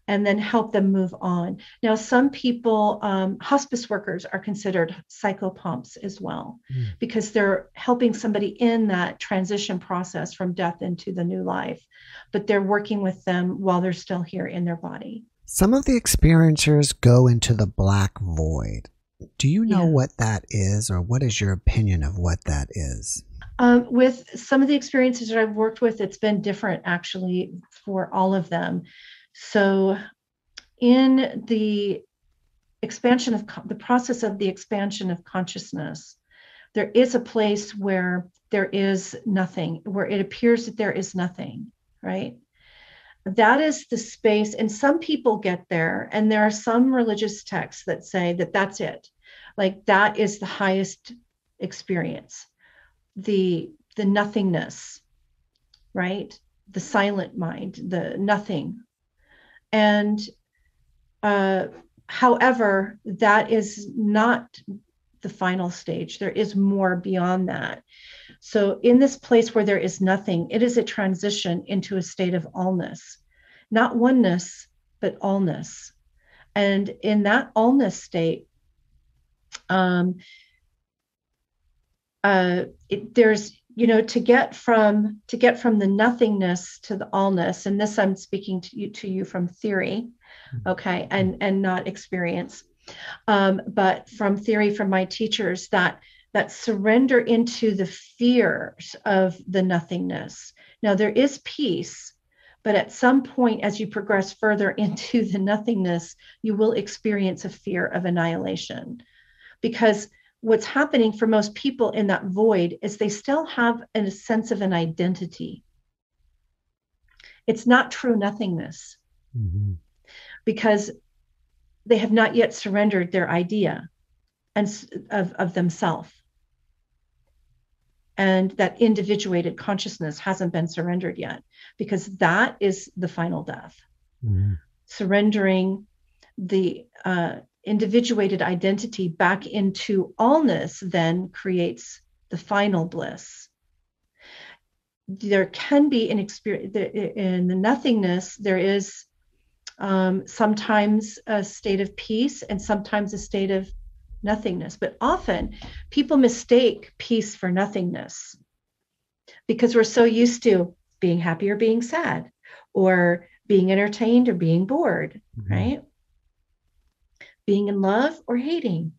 and then help them move on. Now, some people, um, hospice workers are considered psychopomps as well, mm. because they're helping somebody in that transition process from death into the new life, but they're working with them while they're still here in their body. Some of the experiencers go into the black void. Do you know yeah. what that is, or what is your opinion of what that is? Um, with some of the experiences that I've worked with, it's been different actually for all of them. So in the expansion of the process of the expansion of consciousness, there is a place where there is nothing, where it appears that there is nothing, right? That is the space, and some people get there, and there are some religious texts that say that that's it, like that is the highest experience, the the nothingness, right? The silent mind, the nothing. And uh, however, that is not the final stage. There is more beyond that. So in this place where there is nothing, it is a transition into a state of allness, not oneness, but allness. And in that allness state, um, uh, it, there's, you know, to get from to get from the nothingness to the allness, and this I'm speaking to you to you from theory, okay, and and not experience, um, but from theory, from my teachers, that that surrender into the fears of the nothingness. Now there is peace, But at some point, as you progress further into the nothingness, you will experience a fear of annihilation. Because what's happening for most people in that void is they still have a sense of an identity. It's not true nothingness, mm-hmm. because they have not yet surrendered their idea and of, of themselves. And that individuated consciousness hasn't been surrendered yet, because that is the final death. Mm-hmm. Surrendering the uh, individuated identity back into allness then creates the final bliss. There can be an experience in the nothingness. There is um, sometimes a state of peace and sometimes a state of nothingness, but often people mistake peace for nothingness because we're so used to being happy or being sad or being entertained or being bored, mm-hmm. right? Being in love or hating,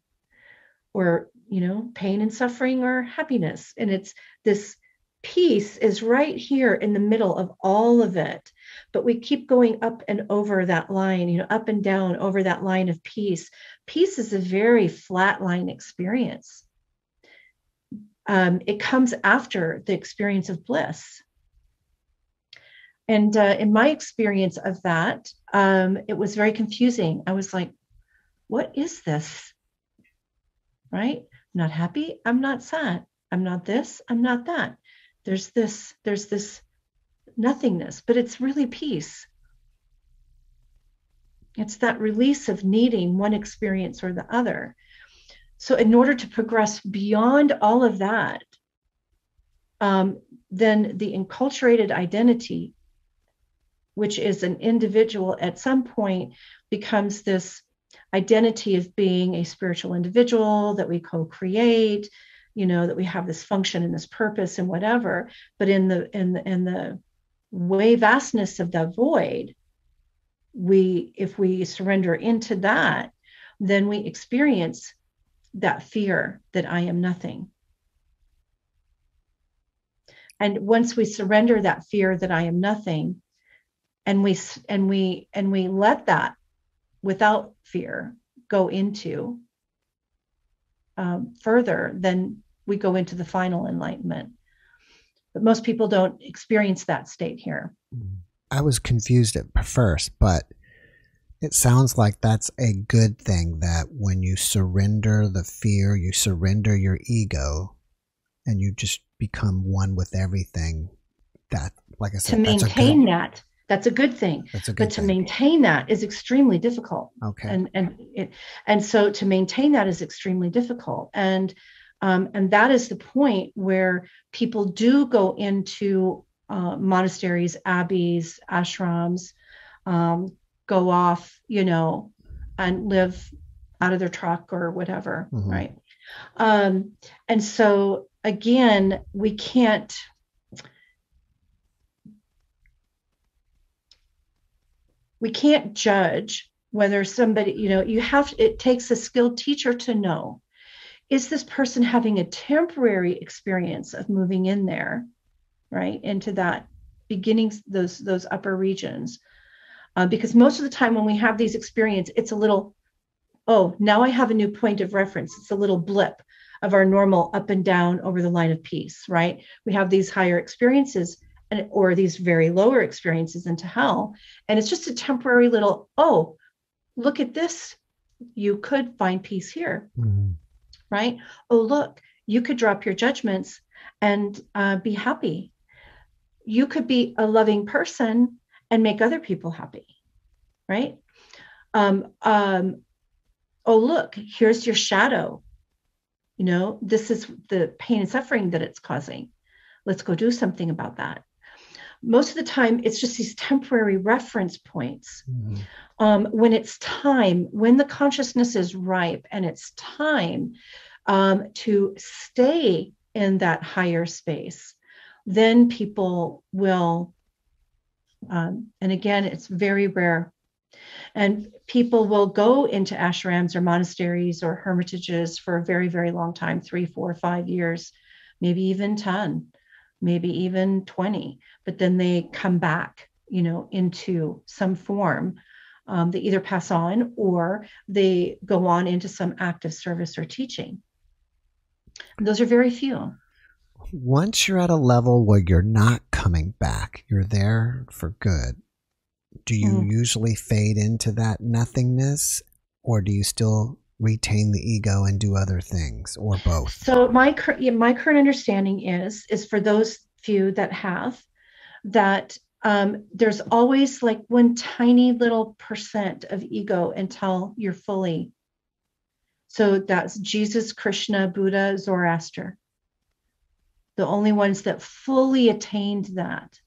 or, you know, pain and suffering or happiness. And it's this peace is right here in the middle of all of it. But we keep going up and over that line, you know, up and down over that line of peace. Peace is a very flat line experience. Um, it comes after the experience of bliss. And uh, in my experience of that, um, it was very confusing. I was like, what is this? Right? I'm not happy. I'm not sad. I'm not this. I'm not that. There's this, there's this nothingness, but it's really peace. It's that release of needing one experience or the other. So in order to progress beyond all of that, um, then the enculturated identity, which is an individual at some point, becomes this identity of being a spiritual individual that we co-create, you know, that we have this function and this purpose and whatever. But in the in the in the way vastness of the void, we if we surrender into that, then we experience that fear that I am nothing. And once we surrender that fear that I am nothing, and we and we and we let that without fear go into um, further, then we go into the final enlightenment. But most people don't experience that state here. I was confused at first, but it sounds like that's a good thing, that when you surrender the fear, you surrender your ego and you just become one with everything. That, like I said, to maintain that's a good, that, that's a good thing. That's a good but thing. To maintain that is extremely difficult. Okay. And, and, it, and so to maintain that is extremely difficult. And Um, and that is the point where people do go into uh, monasteries, abbeys, ashrams, um, go off, you know, and live out of their truck or whatever, mm-hmm. right? Um, and so, again, we can't, we can't judge whether somebody, you know, you have, it takes a skilled teacher to know. Is this person having a temporary experience of moving in there, right, into that beginning, those those upper regions? Uh, because most of the time when we have these experiences, it's a little, oh, now I have a new point of reference. It's a little blip of our normal up and down over the line of peace, right? We have these higher experiences and or these very lower experiences into hell. And it's just a temporary little, oh, look at this. You could find peace here. Mm-hmm. Right? Oh, look, you could drop your judgments and uh, be happy. You could be a loving person and make other people happy, right? Um, um, oh, look, here's your shadow. You know, this is the pain and suffering that it's causing. Let's go do something about that. Most of the time, it's just these temporary reference points. Mm-hmm. Um, when it's time, when the consciousness is ripe and it's time um, to stay in that higher space, then people will, um, and again, it's very rare, and people will go into ashrams or monasteries or hermitages for a very, very long time, three, four, five years, maybe even ten. Maybe even twenty, but then they come back you know, into some form. Um, they either pass on or they go on into some active service or teaching. And those are very few. Once you're at a level where you're not coming back, you're there for good, do you mm. usually fade into that nothingness, or do you still retain the ego and do other things, or both? So my, my current understanding is, is for those few that have, that um, there's always like one tiny little percent of ego until you're fully. So that's Jesus, Krishna, Buddha, Zoroaster. The only ones that fully attained that.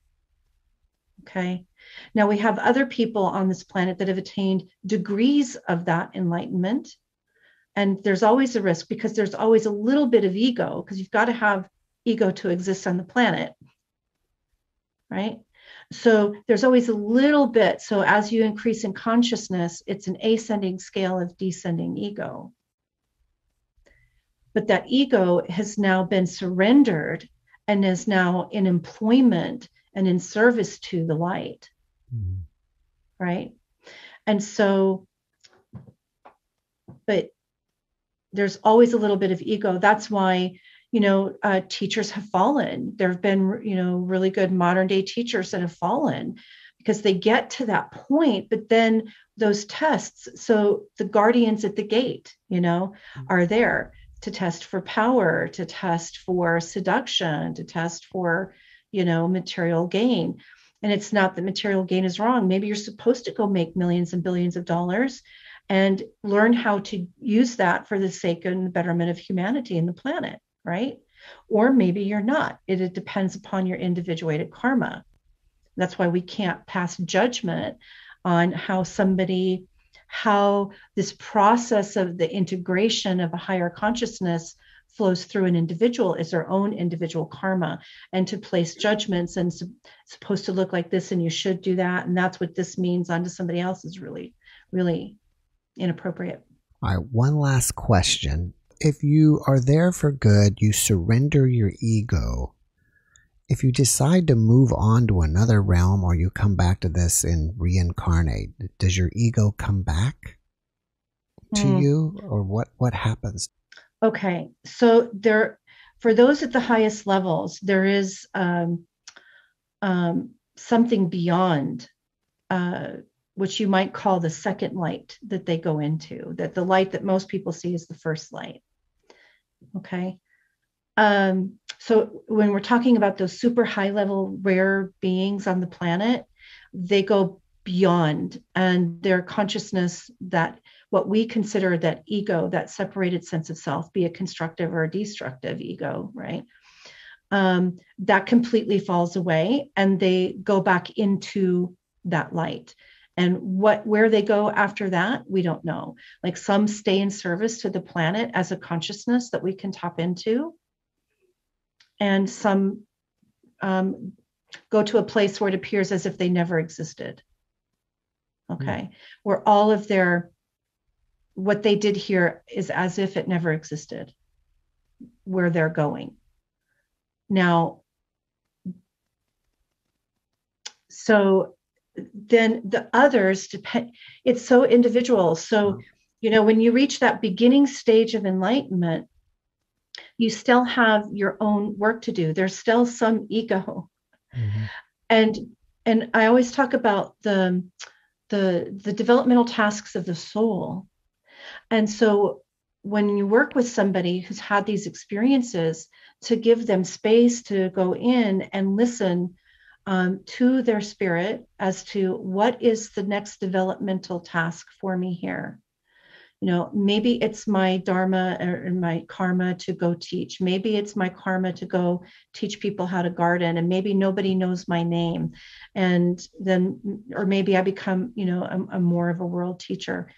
Okay. Now we have other people on this planet that have attained degrees of that enlightenment. And there's always a risk, because there's always a little bit of ego, because you've got to have ego to exist on the planet. Right. So there's always a little bit. So as you increase in consciousness, it's an ascending scale of descending ego. But that ego has now been surrendered and is now in employment and in service to the light, mm-hmm. right? And so, but there's always a little bit of ego. That's why, you know, uh, teachers have fallen. There have been, you know, really good modern day teachers that have fallen, because they get to that point, but then those tests, so the guardians at the gate, you know, mm-hmm. are there to test for power, to test for seduction, to test for, you know, material gain. And it's not that material gain is wrong. Maybe you're supposed to go make millions and billions of dollars and learn how to use that for the sake and the betterment of humanity and the planet, right? Or maybe you're not. It, it depends upon your individuated karma. That's why we can't pass judgment on how somebody, how this process of the integration of a higher consciousness flows through an individual is their own individual karma, and to place judgments and su- supposed to look like this, and you should do that, and that's what this means onto somebody else is really, really inappropriate. All right, one last question. If you are there for good, you surrender your ego. If you decide to move on to another realm, or you come back to this and reincarnate, does your ego come back to mm. you, or what, what happens? Okay. So there, for those at the highest levels, there is um, um, something beyond uh, which you might call the second light that they go into, that the light that most people see is the first light. Okay. Um, so when we're talking about those super high level rare beings on the planet, they go beyond, and their consciousness, that what we consider that ego, that separated sense of self, be it constructive or destructive ego, right? Um, that completely falls away, and they go back into that light. And what, where they go after that, we don't know. Like, some stay in service to the planet as a consciousness that we can tap into. And some um, go to a place where it appears as if they never existed. Okay. Mm. Where all of their, what they did here is as if it never existed, where they're going. Now, so then the others depend, it's so individual. So, you know, when you reach that beginning stage of enlightenment, you still have your own work to do. There's still some ego. Mm-hmm. And, and I always talk about the, the, the developmental tasks of the soul. And so when you work with somebody who's had these experiences, to give them space to go in and listen um, to their spirit as to what is the next developmental task for me here. You know, maybe it's my dharma or my karma to go teach. Maybe it's my karma to go teach people how to garden, and maybe nobody knows my name. And then, or maybe I become, you know, a, a more of a world teacher.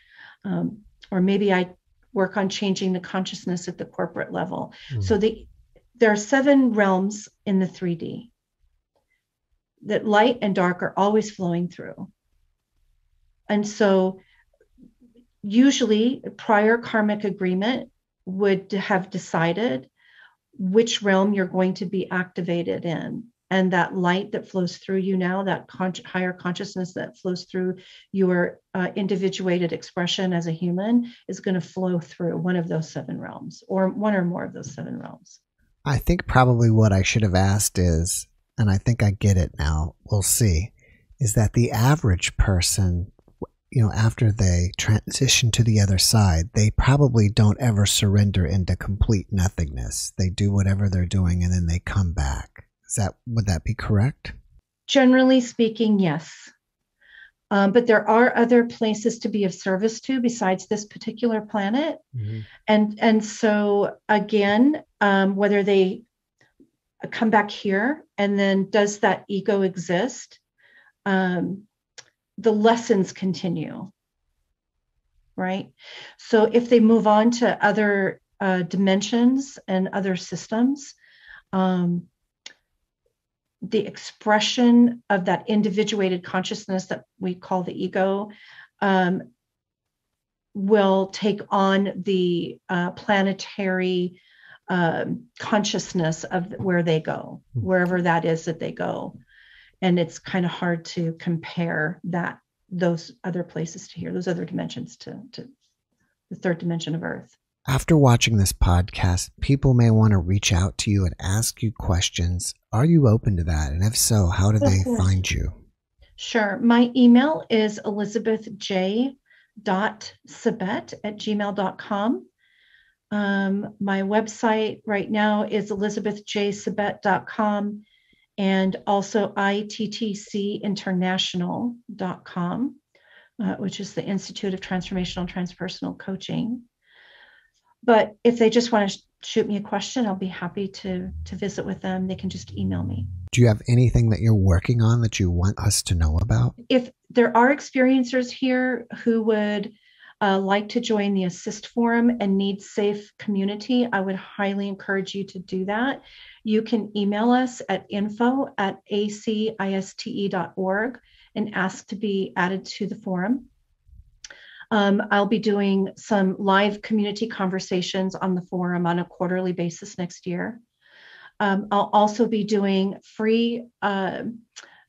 Um, or maybe I work on changing the consciousness at the corporate level. Mm-hmm. So the, there are seven realms in the three D that light and dark are always flowing through. And so usually prior karmic agreement would have decided which realm you're going to be activated in. and that light that flows through you now, that con- higher consciousness that flows through your uh, individuated expression as a human is going to flow through one of those seven realms, or one or more of those seven realms. I think probably what I should have asked is, and I think I get it now, we'll see, is that the average person, you know, after they transition to the other side, they probably don't ever surrender into complete nothingness. They do whatever they're doing and then they come back. Is that, would that be correct? Generally speaking, yes. Um, but there are other places to be of service to besides this particular planet. Mm-hmm. And, and so again, um, whether they come back here and then does that ego exist? Um, the lessons continue, right? So if they move on to other uh, dimensions and other systems, um, the expression of that individuated consciousness that we call the ego um, will take on the uh, planetary um, consciousness of where they go, wherever that is that they go. And it's kind of hard to compare that, those other places to here, those other dimensions to, to the third dimension of Earth. After watching this podcast, people may want to reach out to you and ask you questions. Are you open to that? And if so, how do they find you? Sure. My email is elizabeth j dot sabet at gmail dot com. Um, my website right now is elizabeth j sabet dot com and also i t t c international dot com, uh, which is the Institute of Transformational Transpersonal Coaching. But if they just want to sh- shoot me a question, I'll be happy to to visit with them. They can just email me. Do you have anything that you're working on that you want us to know about? If there are experiencers here who would uh, like to join the Assist Forum and need safe community, I would highly encourage you to do that. You can email us at info at a c iste dot org and ask to be added to the forum. Um, I'll be doing some live community conversations on the forum on a quarterly basis next year. Um, I'll also be doing free uh,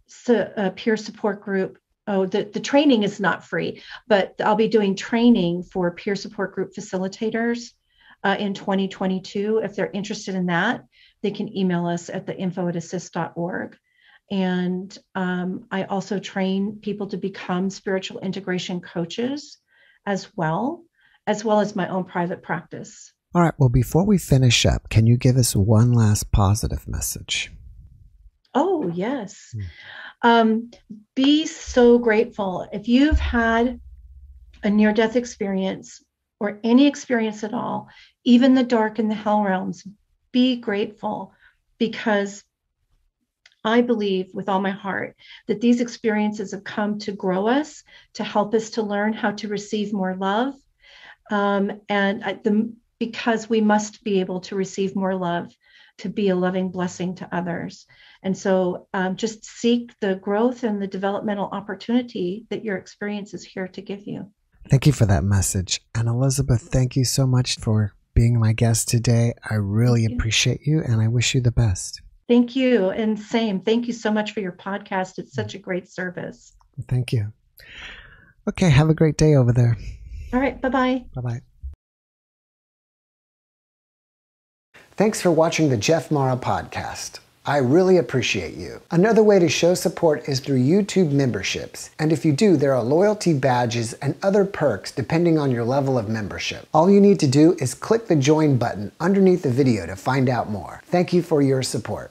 so, uh, peer support group. Oh, the, the training is not free, but I'll be doing training for peer support group facilitators uh, in twenty twenty-two. If they're interested in that, they can email us at the info at assist dot org. And um, I also train people to become spiritual integration coaches as well, as well as my own private practice. All right. Well, before we finish up, can you give us one last positive message? Oh, yes. Hmm. Um, be so grateful. If you've had a near-death experience or any experience at all, even the dark and the hell realms, be grateful, because I believe with all my heart that these experiences have come to grow us, to help us to learn how to receive more love. Um, and I, the, because we must be able to receive more love to be a loving blessing to others. And so um, just seek the growth and the developmental opportunity that your experience is here to give you. Thank you for that message. And Elizabeth, thank you so much for being my guest today. I really Thank you. appreciate you, and I wish you the best. Thank you. And same. Thank you so much for your podcast. It's such a great service. Thank you. Okay. Have a great day over there. All right. Bye-bye. Bye-bye. Thanks for watching the Jeff Mara podcast. I really appreciate you. Another way to show support is through YouTube memberships. And if you do, there are loyalty badges and other perks depending on your level of membership. All you need to do is click the join button underneath the video to find out more. Thank you for your support.